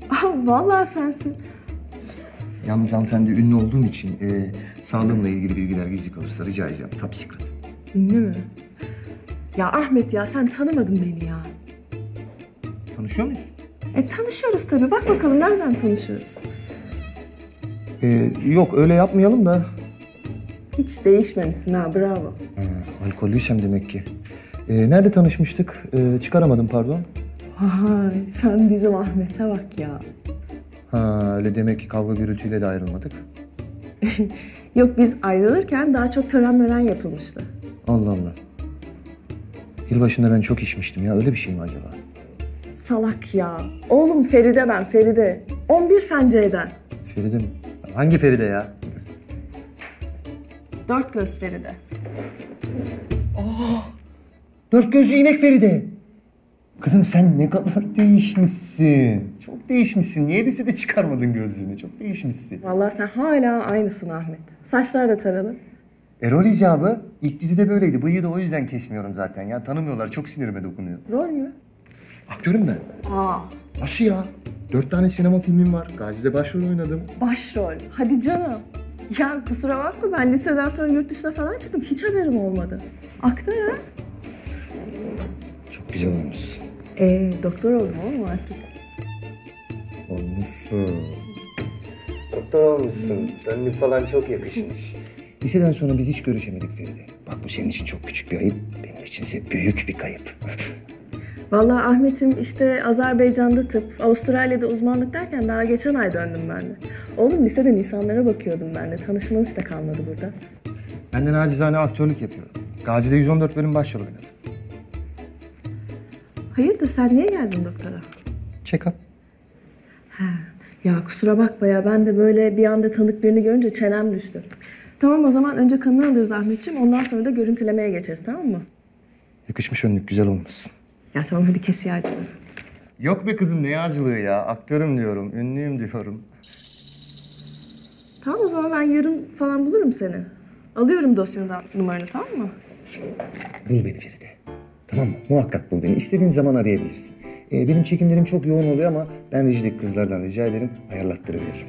Aa, vallahi sensin. Yalnız hanımefendi ünlü olduğum için e, sağlığımla ilgili bilgiler gizli kalırsa rica edeceğim. Top secret. Ünlü mü? Ya Ahmet ya, sen tanımadın beni ya. Tanışıyor muyuz? E tanışıyoruz tabii. Bak bakalım nereden tanışıyoruz? Ee, yok öyle yapmayalım da. Hiç değişmemişsin ha, bravo. Ha, alkollüysem demek ki. Ee, nerede tanışmıştık? Ee, çıkaramadım pardon. Vay, sen bizim Ahmet'e bak ya. Ha, öyle demek ki kavga gürültüyle de ayrılmadık. Yok, biz ayrılırken daha çok tören mören yapılmıştı. Allah Allah. Yılbaşında ben çok içmiştim ya, öyle bir şey mi acaba? Salak ya. Oğlum Feride ben, Feride. on bir Fence'den. Feride mi? Hangi Feride ya? Dört göz Feride. Aa, dört gözlü inek Feride. Kızım sen ne kadar değişmişsin. Çok değişmişsin. Niye lisede çıkarmadın gözlüğünü? Çok değişmişsin. Vallahi sen hala aynısın Ahmet. Saçlar da taralı. Erol icabı. İlk dizide böyleydi. Bıyığı da o yüzden kesmiyorum zaten ya. Tanımıyorlar. Çok sinirime dokunuyor. Rol mü? Aktörüm ben. Aa. Nasıl ya? Dört tane sinema filmim var. Gazi'de başrol oynadım. Başrol? Hadi canım. Ya kusura bakma, ben liseden sonra yurt dışına falan çıktım. Hiç haberim olmadı. Aktör ha? Çok güzel olmuşsun. Ee, doktor oldum oğlum artık. Olmuşsun. Doktor olmuşsun. Önlük falan çok yakışmış. Liseden sonra biz hiç görüşemedik Feride. Bak bu senin için çok küçük bir ayıp. Benim içinse büyük bir kayıp. Vallahi Ahmet'im işte Azerbaycan'da tıp, Avustralya'da uzmanlık derken daha geçen ay döndüm ben de. Oğlum liseden insanlara bakıyordum ben de. Tanışmanın hiç de kalmadı burada. Ben de nacizane aktörlük yapıyorum. Gazi'de yüz on dört bölüm başrol oynadım. Hayırdır, sen niye geldin doktora? Check-up. He, ya kusura bakma ya, ben de böyle bir anda tanık birini görünce çenem düştü. Tamam, o zaman önce kanını alırız Ahmet'ciğim, ondan sonra da görüntülemeye geçeriz, tamam mı? Yakışmış önlük, güzel olmuşsun. Ya tamam, hadi kes yağcılığı. Yok be kızım, ne yağcılığı ya? Aktörüm diyorum, ünlüyüm diyorum. Tamam o zaman, ben yarın falan bulurum seni. Alıyorum dosyandan numaranı, tamam mı? Bul beni Feride. Tamam mı? Muhakkak bul beni. İstediğin zaman arayabilirsin. Ee, benim çekimlerim çok yoğun oluyor ama ben rejideki kızlardan rica ederim, ayarlattırıveririm.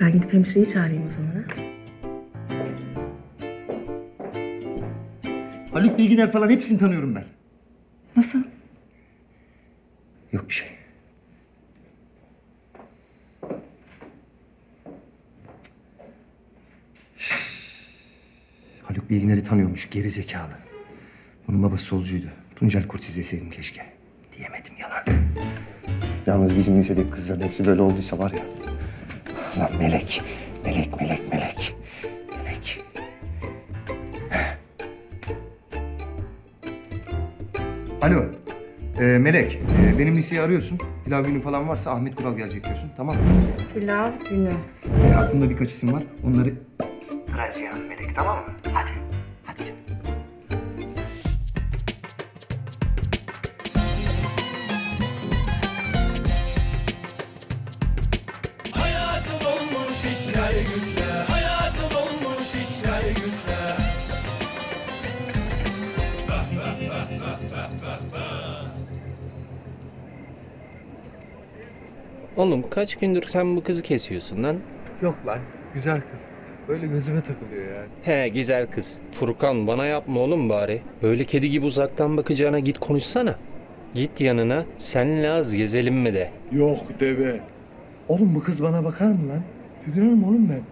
Ben gidip hemşireyi çağırayım o zaman ha. Haluk Bilgüner falan hepsini tanıyorum ben. Nasıl? Yok bir şey. Haluk Bilgüner'i tanıyormuş, geri zekalı. Bunun babası solcuydu. Tuncel Kurtiz deseydim keşke. Diyemedim, yalan. Yalnız bizim lisedeki kızların hepsi böyle olduysa var ya. Lan melek, melek, melek, melek. Melek. Alo, ee, Melek, ee, benim liseyi arıyorsun. Pilav günü falan varsa Ahmet Kural gelecek diyorsun, tamam mı? Pilav günü. Ee, aklımda birkaç isim var, onları... Sıracağım Melek, tamam mı? Hadi, hadi canım. Hayatım olmuş işler güçler, hayatım olmuş işler güçler. Oğlum kaç gündür sen bu kızı kesiyorsun lan? Yok lan, güzel kız. Böyle gözüme takılıyor yani. He, güzel kız. Furkan bana yapma oğlum bari. Böyle kedi gibi uzaktan bakacağına git konuşsana. Git yanına, senle az gezelim mi de. Yok deve. Oğlum bu kız bana bakar mı lan? Figüranım oğlum ben.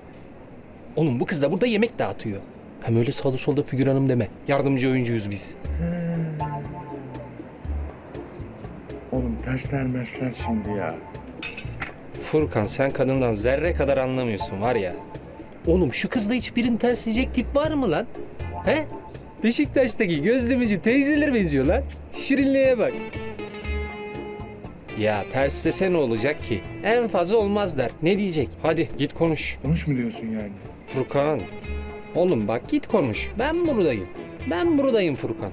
Oğlum bu kız da burada yemek dağıtıyor. Hem öyle sağda solda figüranım deme. Yardımcı oyuncuyuz biz. He. Oğlum dersler mersler şimdi ya. Furkan, sen kadından zerre kadar anlamıyorsun var ya. Oğlum şu kızla hiçbirini tersleyecek tip var mı lan? He? Beşiktaş'taki gözlemeci teyzeler benziyor lan. Şirinliğe bak. Ya terslese ne olacak ki? En fazla olmaz der. Ne diyecek? Hadi git konuş. Konuş mu diyorsun yani? Furkan. Oğlum bak git konuş. Ben buradayım. Ben buradayım Furkan.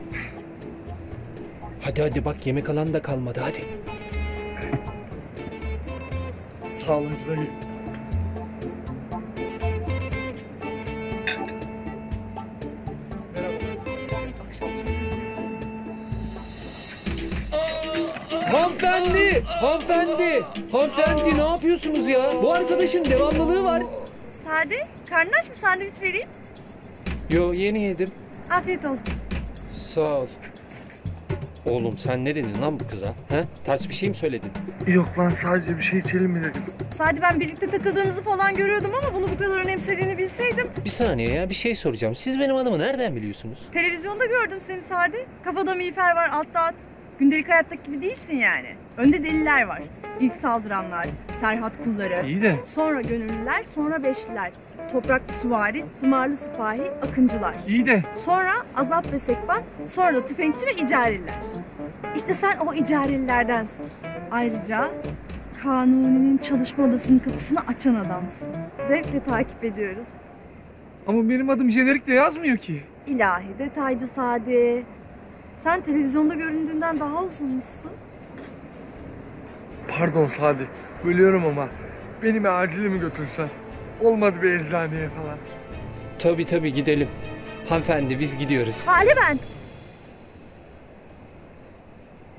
Hadi hadi bak yemek alanı da kalmadı hadi. Sağ olun dayı. Hanımefendi, hanımefendi, hanımefendi ne yapıyorsunuz ya? Bu arkadaşın devamlılığı var. Sade, karnın aç mı? Sandviç vereyim. Yo, yeni yedim. Afiyet olsun. Sağ ol. Oğlum sen ne dedin lan bu kıza? He? Ters bir şey mi söyledin? Yok lan, sadece bir şey içelim mi dedim. Sade, ben birlikte takıldığınızı falan görüyordum ama bunu bu kadar önemsediğini bilseydim. Bir saniye ya, bir şey soracağım. Siz benim adımı nereden biliyorsunuz? Televizyonda gördüm seni Sade. Kafada miğfer var, altta at. Gündelik hayattaki gibi değilsin yani. Önde deliler var. İlk saldıranlar, Serhat kulları. İyi de. Sonra gönüllüler, sonra beşliler. Topraklı süvari, tımarlı sipahi, akıncılar. İyi de. Sonra azap ve sekban, sonra da tüfekçi ve icariller. İşte sen o icarilerdensin. Ayrıca Kanuni'nin çalışma odasının kapısını açan adamsın. Zevkle takip ediyoruz. Ama benim adım jenerikle yazmıyor ki. İlahi detaycı Sadi. Sen televizyonda göründüğünden daha uzunmuşsun. Pardon Sadi, bölüyorum ama benim acile mi götürsen? Olmadı bir eczaneye falan. Tabii tabii gidelim. Hanımefendi biz gidiyoruz. Hale ben.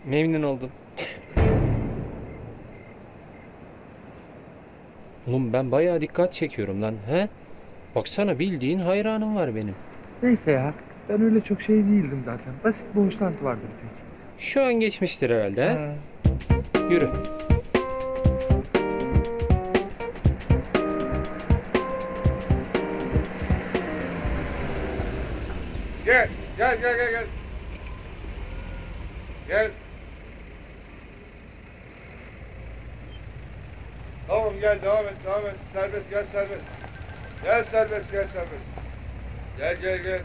Memnun oldum. Oğlum ben bayağı dikkat çekiyorum lan. He? Baksana bildiğin hayranım var benim. Neyse ya. Ben öyle çok şey değildim zaten. Basit bir hoşlantı vardı bir tek. Şu an geçmiştir herhalde. He. Yürü. Gel, gel, gel, gel, gel. Gel. Tamam gel, devam et, devam et. Serbest, gel serbest. Gel serbest, gel serbest. Gel, gel, gel.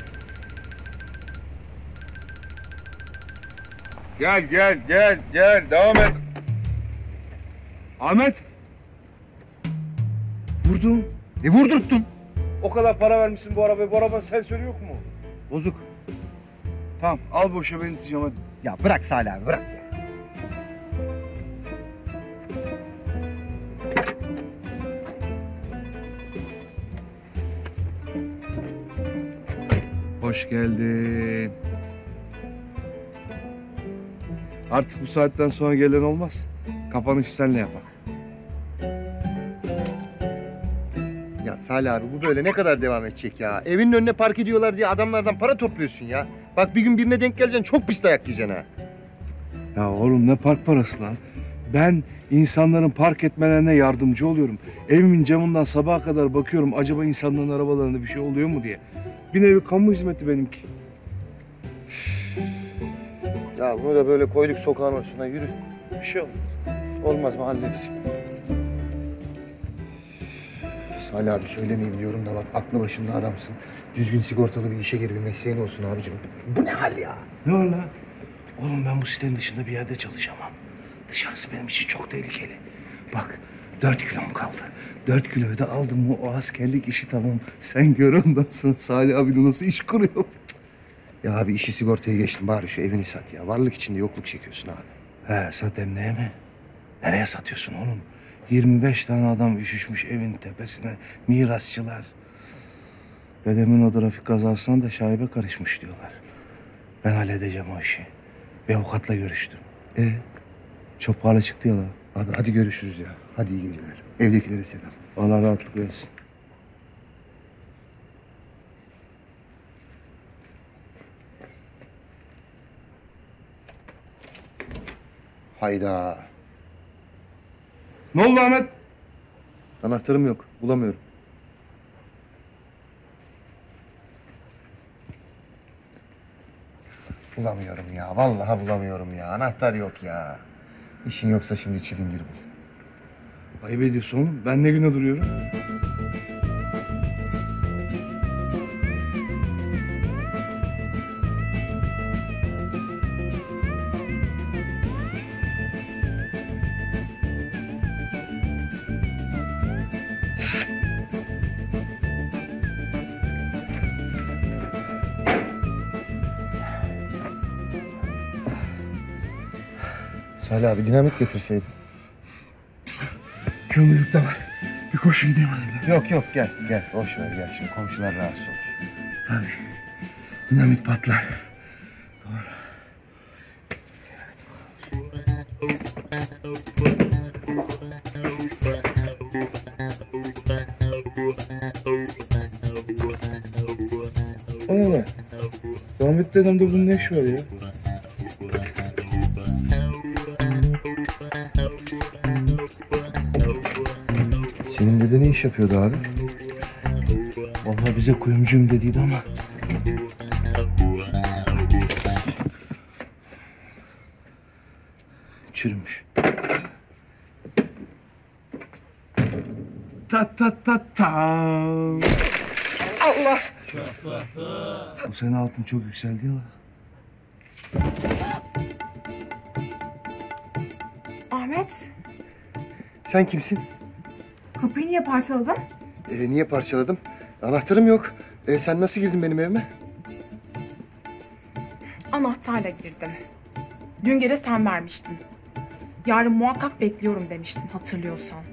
Gel, gel, gel, gel. Devam et. Ahmet. Vurdum. E vurdurttun. O kadar para vermişsin bu arabaya. Bu arabanın sensörü yok mu? Bozuk. Tamam, al boşa beni iteceğim hadi. Ya bırak Salih abi, bırak ya. Hoş geldin. Artık bu saatten sonra gelen olmaz. Kapanışı senle yapak. Ya Salih abi bu böyle ne kadar devam edecek ya? Evinin önüne park ediyorlar diye adamlardan para topluyorsun ya. Bak bir gün birine denk geleceksin çok pis dayak yiyeceksin ha. Ya oğlum ne park parası lan? Ben insanların park etmelerine yardımcı oluyorum. Evimin camından sabaha kadar bakıyorum acaba insanların arabalarında bir şey oluyor mu diye. Bir nevi kamu hizmeti benimki. Ya bunu da böyle koyduk sokağın ortasına yürü. Bir şey olmaz. Olmaz mahallemiz. Salih abi söylemeyeyim diyorum da bak aklı başında adamsın. Düzgün sigortalı bir işe gir bir mesleğin olsun abicim. Bu ne hal ya? Ne var lan? Oğlum ben bu sitenin dışında bir yerde çalışamam. Dışarısı benim için çok tehlikeli. Bak dört kilom kaldı. Dört kiloyu da aldım mı o askerlik işi tamam. Sen gör ondan sonra Salih abi de nasıl iş kuruyor. Ya abi işi sigortaya geçtim bari şu evini sat ya. Varlık içinde yokluk çekiyorsun abi. He sat emneye mi? Nereye satıyorsun oğlum? yirmi beş tane adam üşüşmüş evin tepesine mirasçılar. Dedemin o trafik kazasına da şaibe karışmış diyorlar. Ben halledeceğim o işi. Bir avukatla görüştüm. E çok pahalı çıktı ya lan. Abi hadi görüşürüz ya. Hadi iyi geceler. Evdekilere selam. Allah rahatlık versin. Hayda. Ne oldu Ahmet? Anahtarım yok. Bulamıyorum. Bulamıyorum ya. Vallahi bulamıyorum ya. Anahtar yok ya. İşin yoksa şimdi çilingir bul. Ayıp ediyorsun oğlum. Ben ne güne duruyorum? Salih abi dinamit getirseydin. Kömürlükte var. Bir koşu gideyim hadi. Yok yok gel gel. Boş ver gel. Şimdi komşular rahatsız olur. Tabii. Dinamit patlar. Doğru. Evet. O ne lan? Dinamit dedim de bunun ne işi var ya? Senin dede ne iş yapıyordu abi? Vallahi bize kuyumcuyum dediydi ama. Çürümüş. Ta ta ta ta. Allah. Bu sene altın çok yükseldi ya. Ahmet. Sen kimsin? Kapıyı niye parçaladın? Ee, niye parçaladım? Anahtarım yok. Ee, sen nasıl girdin benim evime? Anahtarla girdim. Dün gece sen vermiştin. Yarın muhakkak bekliyorum demiştin hatırlıyorsan.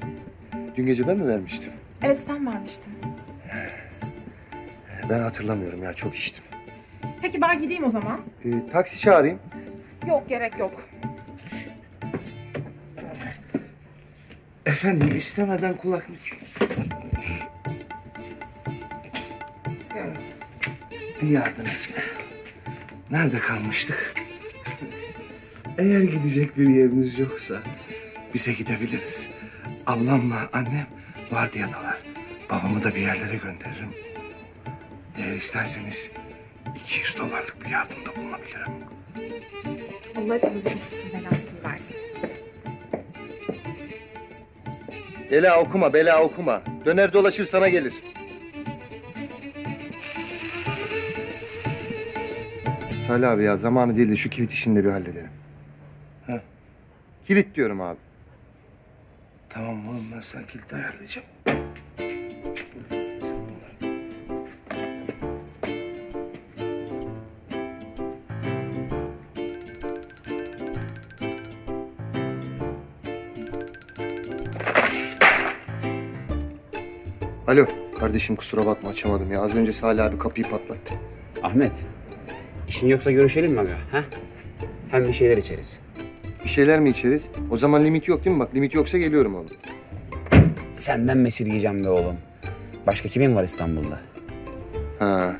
Dün gece ben mi vermiştim? Evet sen vermiştin. Ben hatırlamıyorum ya çok içtim. Peki ben gideyim o zaman. Ee, taksi çağırayım. Yok gerek yok. Efendim istemeden kulak mı? Bir yardım et. Nerede kalmıştık? Eğer gidecek bir yeriniz yoksa bize gidebiliriz. Ablamla annem vardiyadalar. Babamı da bir yerlere gönderirim. Eğer isterseniz iki yüz dolarlık bir yardımda bulunabilirim. Allah hepinizin belasını versin. Bela okuma, bela okuma. Döner dolaşır sana gelir. Salih abi ya zamanı değil de şu kilit işini de bir halledelim. Heh. Kilit diyorum abi. Tamam oğlum ben sana kilit ayarlayacağım. Sen bunları... Alo, kardeşim kusura bakma açamadım ya. Az önce Salih abi kapıyı patlattı. Ahmet, işin yoksa görüşelim mi aga? Ha? Hem bir şeyler içeriz. Bir şeyler mi içeriz? O zaman limit yok değil mi? Bak limit yoksa geliyorum oğlum. Senden mesirgeyeceğim de oğlum. Başka kimin var İstanbul'da? Ha,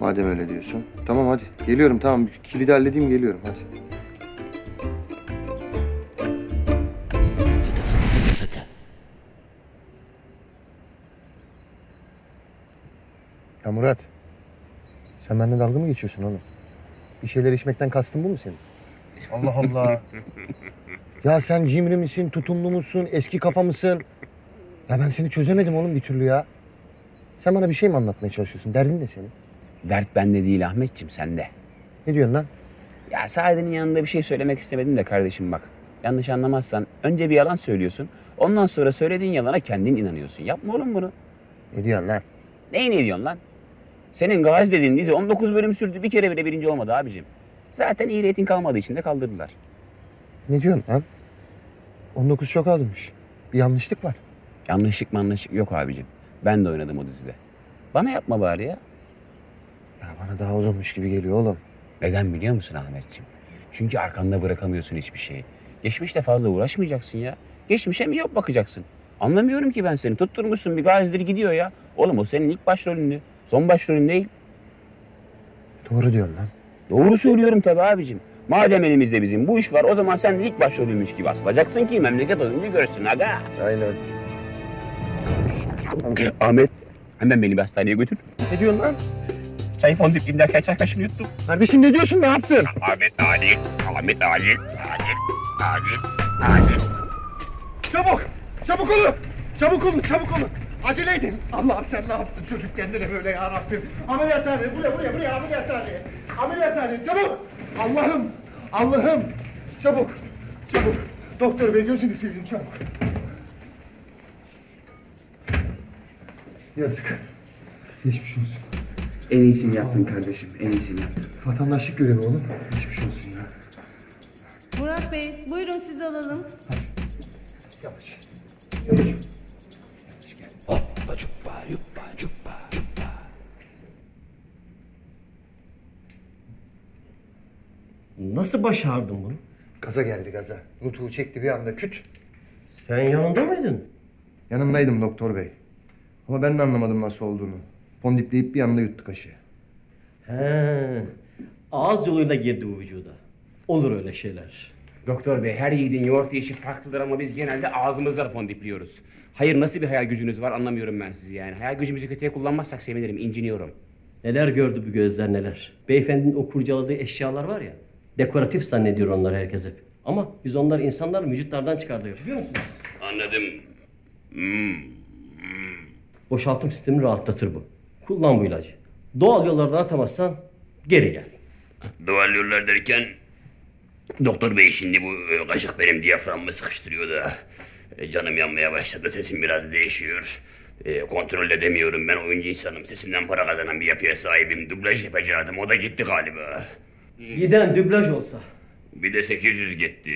madem öyle diyorsun. Tamam hadi, geliyorum tamam. Kilidi halledeyim geliyorum hadi. Ya Murat, sen benimle dalga mı geçiyorsun oğlum? Bir şeyler içmekten kastın bu mu senin? Allah Allah. Ya sen cimri misin, tutumlu musun, eski kafa mısın? Ya ben seni çözemedim oğlum bir türlü ya. Sen bana bir şey mi anlatmaya çalışıyorsun? Derdin ne senin? Dert bende değil Ahmetciğim, sende. Ne diyorsun lan? Ya Saadet'in yanında bir şey söylemek istemedim de kardeşim bak. Yanlış anlamazsan önce bir yalan söylüyorsun. Ondan sonra söylediğin yalana kendin inanıyorsun. Yapma oğlum bunu. Ne diyorsun lan? Neyi ne diyorsun lan? Senin Gazi dediğin dizi on dokuz bölüm sürdü. Bir kere bile birinci olmadı abicim. Zaten iyi reyting kalmadığı için de kaldırdılar. Ne diyorsun lan? on dokuz çok azmış. Bir yanlışlık var. Yanlışlık manlışlık yok abicim. Ben de oynadım o dizide. Bana yapma bari ya. Ya bana daha uzunmuş gibi geliyor oğlum. Neden biliyor musun Ahmetciğim? Çünkü arkanda bırakamıyorsun hiçbir şeyi. Geçmişte fazla uğraşmayacaksın ya. Geçmişe mi yok bakacaksın? Anlamıyorum ki ben seni. Tutturmuşsun bir Gazi'dir gidiyor ya. Oğlum o senin ilk başrolündü. Son başrolün değil. Doğru diyorsun lan. Doğru söylüyorum tabii abicim. Madem elimizde bizim bu iş var o zaman sen de ilk başrolüymüş gibi asılacaksın ki memleket olunca görsün aga. Aynen. Ahmet hemen beni bir hastaneye götür. Ne diyorsun lan? Çay fondip imderken çay kaşını yuttum. Kardeşim ne diyorsun ne yaptın? Ahmet acil. Ahmet acil. Acil. Acil. Acil. Çabuk. Çabuk olun! Çabuk olun, çabuk olun! Acele edin! Allah'ım sen ne yaptın çocuk kendine böyle ya Rabbim? Ameliyathane, buraya, buraya, buraya, ameliyathane! Ameliyathane, çabuk! Allah'ım, Allah'ım! Çabuk, çabuk! Doktor bey gözünü seveyim, çabuk! Yazık. Geçmiş olsun. En iyisini yaptın kardeşim, en iyisini yaptın. Vatandaşlık görevi oğlum. Geçmiş olsun ya. Murat bey, buyurun sizi alalım. Hadi. Yavaş. Yavaş. Yavaş gel. Hoppa cuppa, yuppa cuppa, cuppa. Nasıl başardın bunu? Gaza geldi gaza. Nutuğu çekti bir anda küt. Sen yanında mıydın? Yanındaydım doktor bey. Ama ben de anlamadım nasıl olduğunu. Fondipleyip bir anda yuttu kaşığı. He, ağız yoluyla girdi bu vücuda. Olur öyle şeyler. Doktor bey, her yiğidin yoğurt yiyişi farklıdır ama biz genelde ağzımızla fondipliyoruz. Hayır, nasıl bir hayal gücünüz var anlamıyorum ben sizi yani. Hayal gücümüzü kötüye kullanmazsak sevinirim, inciniyorum. Neler gördü bu gözler neler. Beyefendinin o kurcaladığı eşyalar var ya, dekoratif zannediyor onlar herkes hep. Ama biz onlar insanların vücutlardan çıkardık. Biliyor musunuz? Anladım. Hmm. Hmm. Boşaltım sistemini rahatlatır bu. Kullan bu ilacı. Doğal yollardan atamazsan geri gel. Doğal yollar derken... Doktor bey şimdi bu kaşık benim diyaframımı sıkıştırıyor da... Canım yanmaya başladı, sesim biraz değişiyor. E, kontrol edemiyorum, ben oyuncu insanım. Sesinden para kazanan bir yapıya sahibim. Dublaj yapacaktım, o da gitti galiba. Giden dublaj olsa. Bir de sekiz yüz gitti.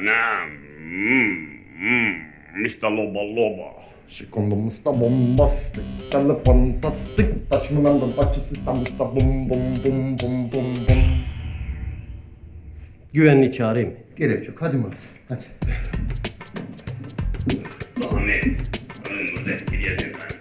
Anam. Hmm, hmm. Mista loba loba. Şikonumuz da bombastik, tele fantastik, taşmınandan taşı sistemimiz de bum bum bum bum bum bum. Güvenliği çağırayım. Gerek yok, hadi Murat, hadi. Ahmet, alın burada etkili yedim ben.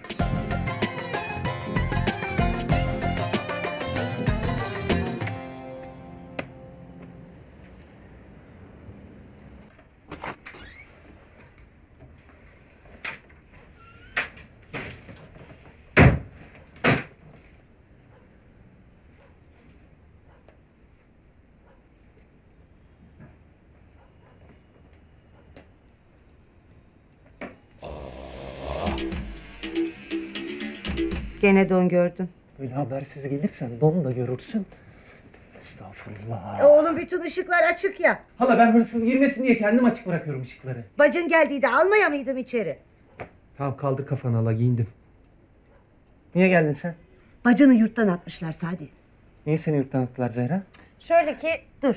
Gene don gördüm. Böyle habersiz gelirsen don da görürsün. Estağfurullah. E oğlum bütün ışıklar açık ya. Hala ben hırsız girmesin diye kendim açık bırakıyorum ışıkları. Bacın geldiğinde almaya mıydım içeri? Tamam kaldır kafanı hala giyindim. Niye geldin sen? Bacını yurttan atmışlar Sadi. Niye seni yurttan attılar Zehra? Şöyle ki... Dur.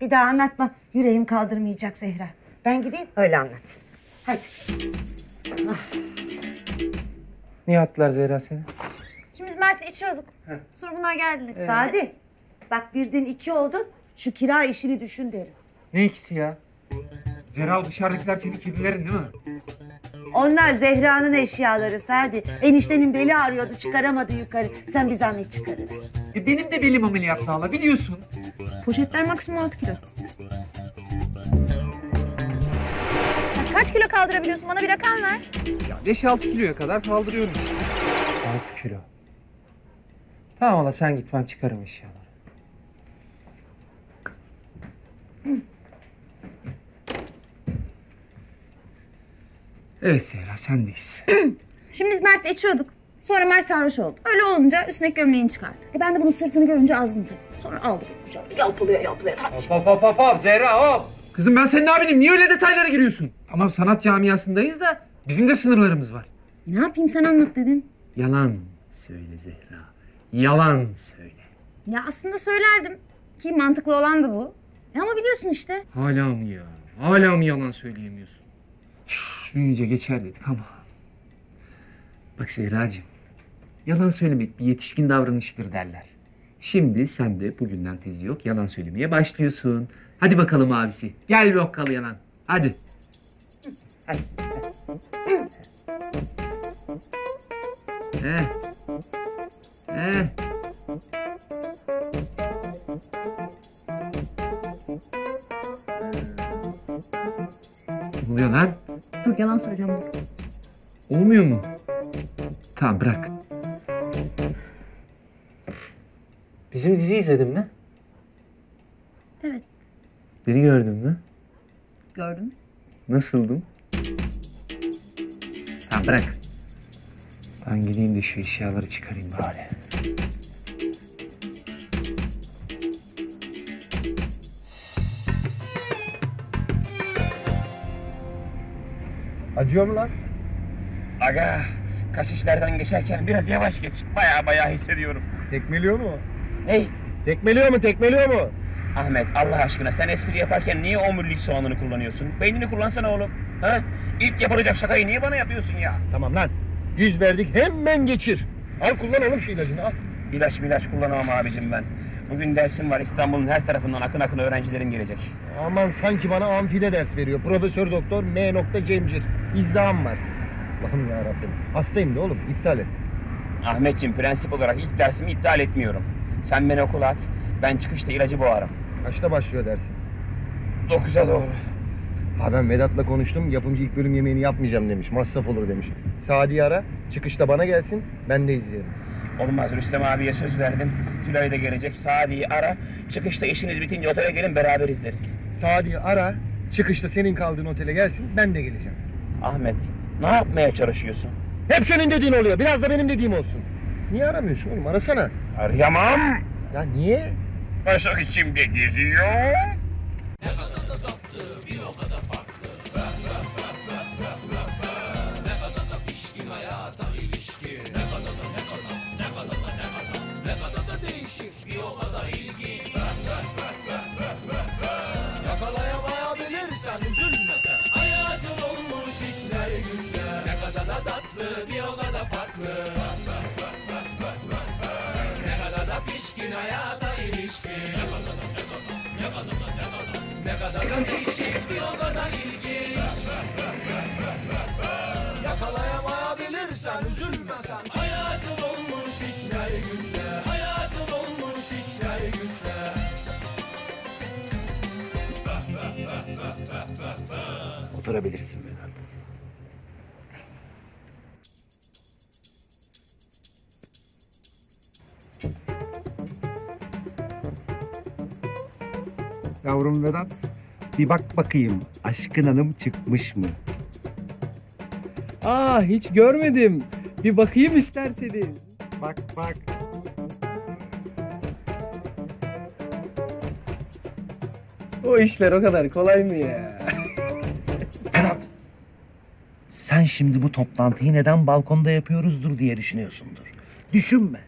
Bir daha anlatma. Yüreğim kaldırmayacak Zehra. Ben gideyim öyle anlat. Hadi. Ah. Niye attılar Zehra seni? Şimdi biz Mert'le içiyorduk. Heh. Sonra bunlar geldiler. Ee. Sadi, bak birden iki oldu. Şu kira işini düşün derim. Ne ikisi ya? Zehra o dışarıdakiler senin kedilerin değil mi? Onlar Zehra'nın eşyaları Sadi. Eniştenin beli ağrıyordu, çıkaramadı yukarı. Sen bir zahmet çıkarıver. E benim de belim ameliyatlı hala, biliyorsun. Poşetler maksimum altı kilo. Kaç kilo kaldırabiliyorsun? Bana bir rakam ver. Ya beş altı kiloya kadar kaldırıyorum işte. altı kilo. Tamam ola sen git ben çıkarım eşyaları. Evet Zehra sendeyiz. Şimdi biz Mert'le içiyorduk. Sonra Mert sarhoş oldu. Öyle olunca üstündeki gömleğini çıkardı. E ben de bunun sırtını görünce azdım tabii. Sonra aldı beni kucağına. Yalpalaya yalpalaya tak. Hop hop hop hop Zehra hop. Kızım ben senin abinim. Niye öyle detaylara giriyorsun? Tamam sanat camiasındayız da bizim de sınırlarımız var. Ne yapayım sen anlat dedin. Yalan söyle Zehra. Yalan söyle. Ya aslında söylerdim ki mantıklı olan da bu. Ya ama biliyorsun işte. Hala mı ya? Hala mı yalan söyleyemiyorsun? Büyünce geçer dedik ama. Bak Zehracığım. Yalan söylemek bir yetişkin davranıştır derler. Şimdi sen de bugünden tezi yok yalan söylemeye başlıyorsun. Hadi bakalım abisi. Gel bir okkalı yalan. Hadi. Hadi. Heh. Heh. Ne oluyor lan? Dur yalan söyleyeceğim dur. Olmuyor mu? Tamam bırak. Bizim dizi izledin mi? Evet. Beni gördün mü? Gördüm. Nasıldım? bırak. Ben gideyim de şu eşyaları çıkarayım bari. Acıyor mu lan? Aga, kaşişlerden geçerken biraz yavaş geç. Baya baya hissediyorum. Tekmeliyor mu? Ney? Tekmeliyor mu, tekmeliyor mu? Ahmet, Allah aşkına sen espri yaparken niye omurilik soğanını kullanıyorsun? Beynini kullansana oğlum. Ha? İlk yapılacak şakayı niye bana yapıyorsun ya? Tamam lan, yüz verdik hemen geçir. Al kullan oğlum şu ilacını, al. İlaç milaç kullanamam abicim ben. Bugün dersim var, İstanbul'un her tarafından akın akın öğrencilerim gelecek. Aman sanki bana amfide ders veriyor. Profesör Doktor M. Cemcir. İzdiham var. Allah'ım yarabbim. Hastayım da oğlum, iptal et. Ahmetciğim, prensip olarak ilk dersimi iptal etmiyorum. Sen beni okula at, ben çıkışta ilacı boğarım. Kaçta başlıyor dersin? dokuza doğru. Ha ben Vedat'la konuştum, yapımcı ilk bölüm yemeğini yapmayacağım demiş, masraf olur demiş. Sadi'yi ara, çıkışta bana gelsin, ben de izleyelim. Olmaz, Rüstem abiye söz verdim. Tülay da gelecek, Sadi'yi ara, çıkışta işiniz bitince otele gelin, beraber izleriz. Sadi'yi ara, çıkışta senin kaldığın otele gelsin, ben de geleceğim. Ahmet, ne yapmaya çalışıyorsun? Hep senin dediğin oluyor, biraz da benim dediğim olsun. Niye aramıyorsun oğlum, arasana. Arayamam. Ya niye? Başak içimde geziyor. Yakalayamayabilirsen üzülme sen. Hayatın olmuş işler güçler. Hayatın olmuş işler güçler. Oturabilirsin Vedat. Yavrum Vedat, bir bak bakayım, Aşkın Hanım çıkmış mı? Aa, hiç görmedim. Bir bakayım isterseniz. Bak, bak. O işler o kadar kolay mı ya? Vedat, sen şimdi bu toplantıyı neden balkonda yapıyoruzdur diye düşünüyorsundur. Düşünme,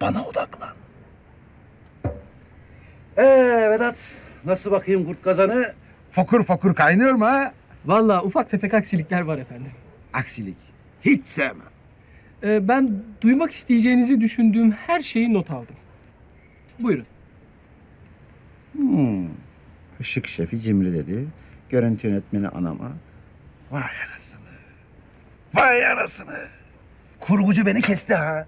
bana odaklan. Ee Vedat, nasıl bakayım kurt kazanı? Fokur fokur kaynıyor mu ha? Vallahi ufak tefek aksilikler var efendim. Aksilik? Hiç sevmem. Ee, ben duymak isteyeceğinizi düşündüğüm her şeyi not aldım. Buyurun. Hmm. Işık şefi cimri dedi. Görüntü yönetmeni anama. Vay anasını. Vay anasını. Kurgucu beni kesti ha.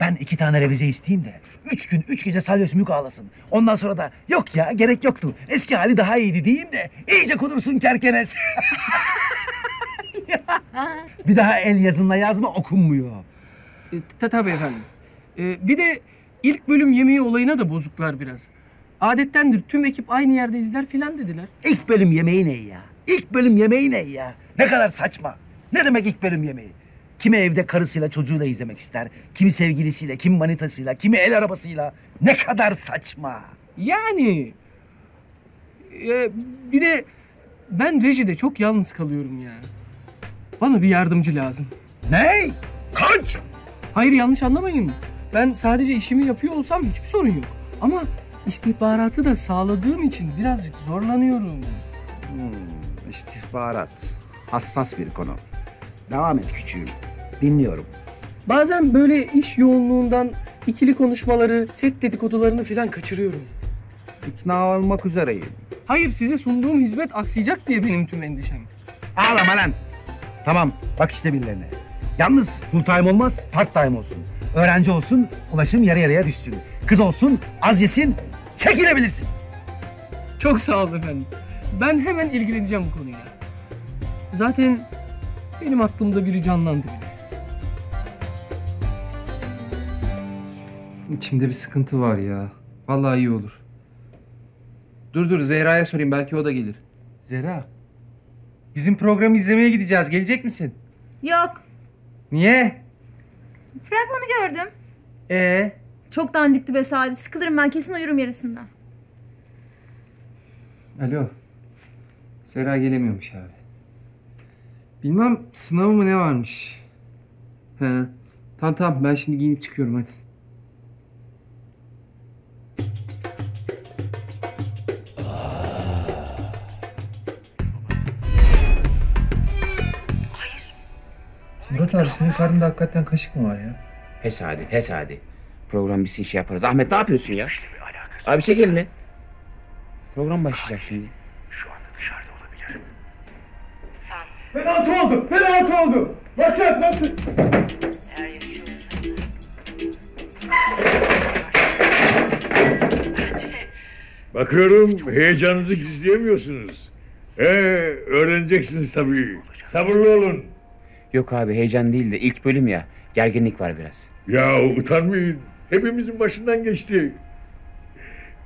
Ben iki tane revize isteyeyim de üç gün üç gece salyo sümük ağlasın. Ondan sonra da yok ya gerek yoktu. Eski hali daha iyiydi diyeyim de iyice kudursun kerkenes. Bir daha el yazınla yazma okunmuyor. E, Tabii efendim. E, bir de ilk bölüm yemeği olayına da bozuklar biraz. Adettendir tüm ekip aynı yerde izler filan dediler. İlk bölüm yemeği ne ya? İlk bölüm yemeği ne ya? Ne kadar saçma. Ne demek ilk bölüm yemeği? Kimi evde karısıyla çocuğuyla izlemek ister, kimi sevgilisiyle, kimi manitasıyla, kimi el arabasıyla. Ne kadar saçma. Yani e, bir de ben rejide çok yalnız kalıyorum ya. Bana bir yardımcı lazım. Ne? Kaç? Hayır yanlış anlamayın. Ben sadece işimi yapıyor olsam hiçbir sorun yok. Ama istihbaratı da sağladığım için birazcık zorlanıyorum. Hmm, istihbarat hassas bir konu. Devam et küçüğüm. Dinliyorum. Bazen böyle iş yoğunluğundan ikili konuşmaları, set dedikodularını filan kaçırıyorum. İkna olmak üzereyim. Hayır, size sunduğum hizmet aksayacak diye benim tüm endişem. Ağlama lan. Tamam, bak işte birilerine. Yalnız full time olmaz, part time olsun. Öğrenci olsun, ulaşım yarı yarıya düşsün. Kız olsun, az yesin, çekilebilirsin. Çok sağ olun efendim. Ben hemen ilgileneceğim bu konuyla. Zaten... benim aklımda biri canlandı bile. İçimde bir sıkıntı var ya. Vallahi iyi olur. Dur dur Zehra'ya sorayım belki o da gelir. Zehra, bizim programı izlemeye gideceğiz. Gelecek misin? Yok. Niye? Fragmanı gördüm. Ee? Çok dandikti be Sadi. Sıkılırım ben, kesin uyurum yarısında. Alo. Sera gelemiyormuş abi. Bilmem sınavı mı ne varmış. He. Tamam tamam, ben şimdi giyinip çıkıyorum, hadi. Murat abi, senin karnında hakikaten kaşık mı var ya? He Sadi, he Sadi. Program bitsin şey yaparız. Ahmet ne yapıyorsun ya? Abi çek elini. Program başlayacak şimdi. Şu anda dışarıda olabilir. Penaltı oldu, penaltı oldu. Maç yap, maç yap. Bakıyorum heyecanınızı gizleyemiyorsunuz. Ee, öğreneceksiniz tabii. Sabırlı olun. Yok abi, heyecan değil de ilk bölüm ya, gerginlik var biraz. Ya utanmayın, hepimizin başından geçti.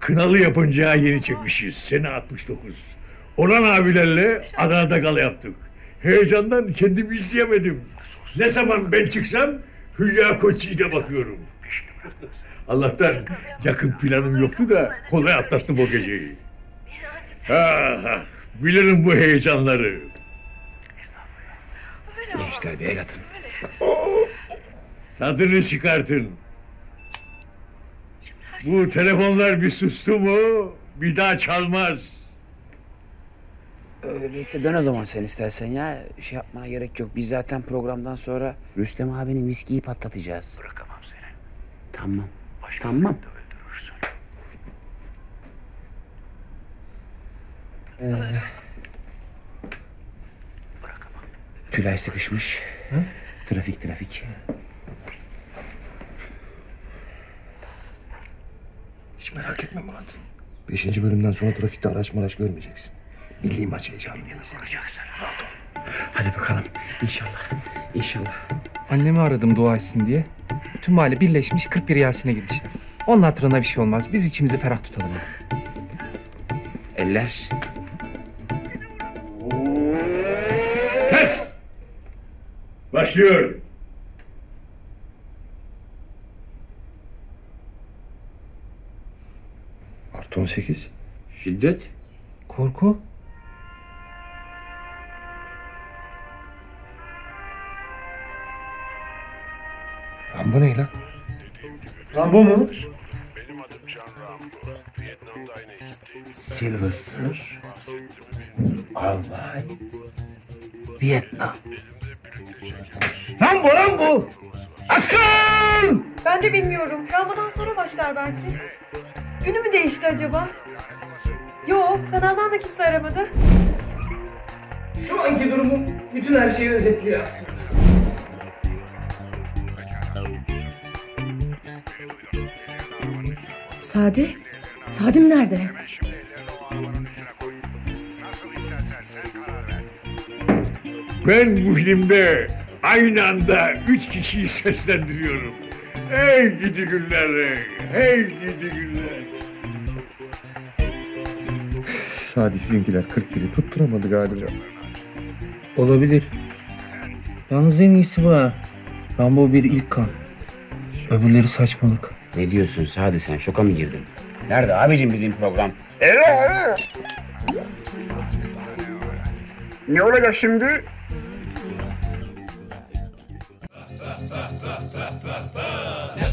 Kınalı yapınca yeni çekmişiz, sene altmış dokuz. Orhan abilerle Adana'da gala yaptık. Heyecandan kendimi izleyemedim. Ne zaman ben çıksam Hülya Koçyiğit'e bakıyorum. Allah'tan yakın planım yoktu da kolay atlattım o geceyi. Ah, bilirim bu heyecanları. Gençler bir el atın. Tadını çıkartın. Bu telefonlar bir sustu mu bir daha çalmaz. Öyleyse dön o zaman sen istersen ya. Şey yapmana gerek yok. Biz zaten programdan sonra Rüstem abinin viskiyi patlatacağız. Bırakamam seni. Tamam. Başka tamam. Ee... Tülay sıkışmış. Ha? Trafik trafik. Hiç merak etme Murat. Beşinci bölümden sonra trafikte araç maraç görmeyeceksin. Milli maç heyecanındayız. Rahat ol. Hadi bakalım. İnşallah. İnşallah. Annemi aradım dua etsin diye. Bütün mahalle birleşmiş kırk bir Yasin'e girmişler. Onun hatırına bir şey olmaz. Biz içimizi ferah tutalım. Eller. Kes! Başlıyor. Artı on sekiz. Şiddet. Korku. Rambo ne lan? Rambo mu? Benim adım Can Rambo. Vietnam'da aynı ekipteyim. Sylvester. Albay. Vietnam. Rambo, Rambo! Aşkım! Ben de bilmiyorum. Rambo'dan sonra başlar belki. Günü mü değişti acaba? Yok, kanaldan da kimse aramadı. Şu anki durumum bütün her şeyi özetliyor aslında. Sadi? Sadim nerede? Ben bu filmde aynı anda üç kişiyi seslendiriyorum. Hey gidi günler, hey gidi günler. Sadi sizinkiler kırk biri tutturamadı galiba. Olabilir. Yalnız en iyisi bu ha. Rambo bir ilk kan. Öbürleri saçmalık. Ne diyorsun Sadi sen? Şoka mı girdin? Nerede abicim bizim program? Ne olacak şimdi? Ba, ba, ba, ba, ba, ba.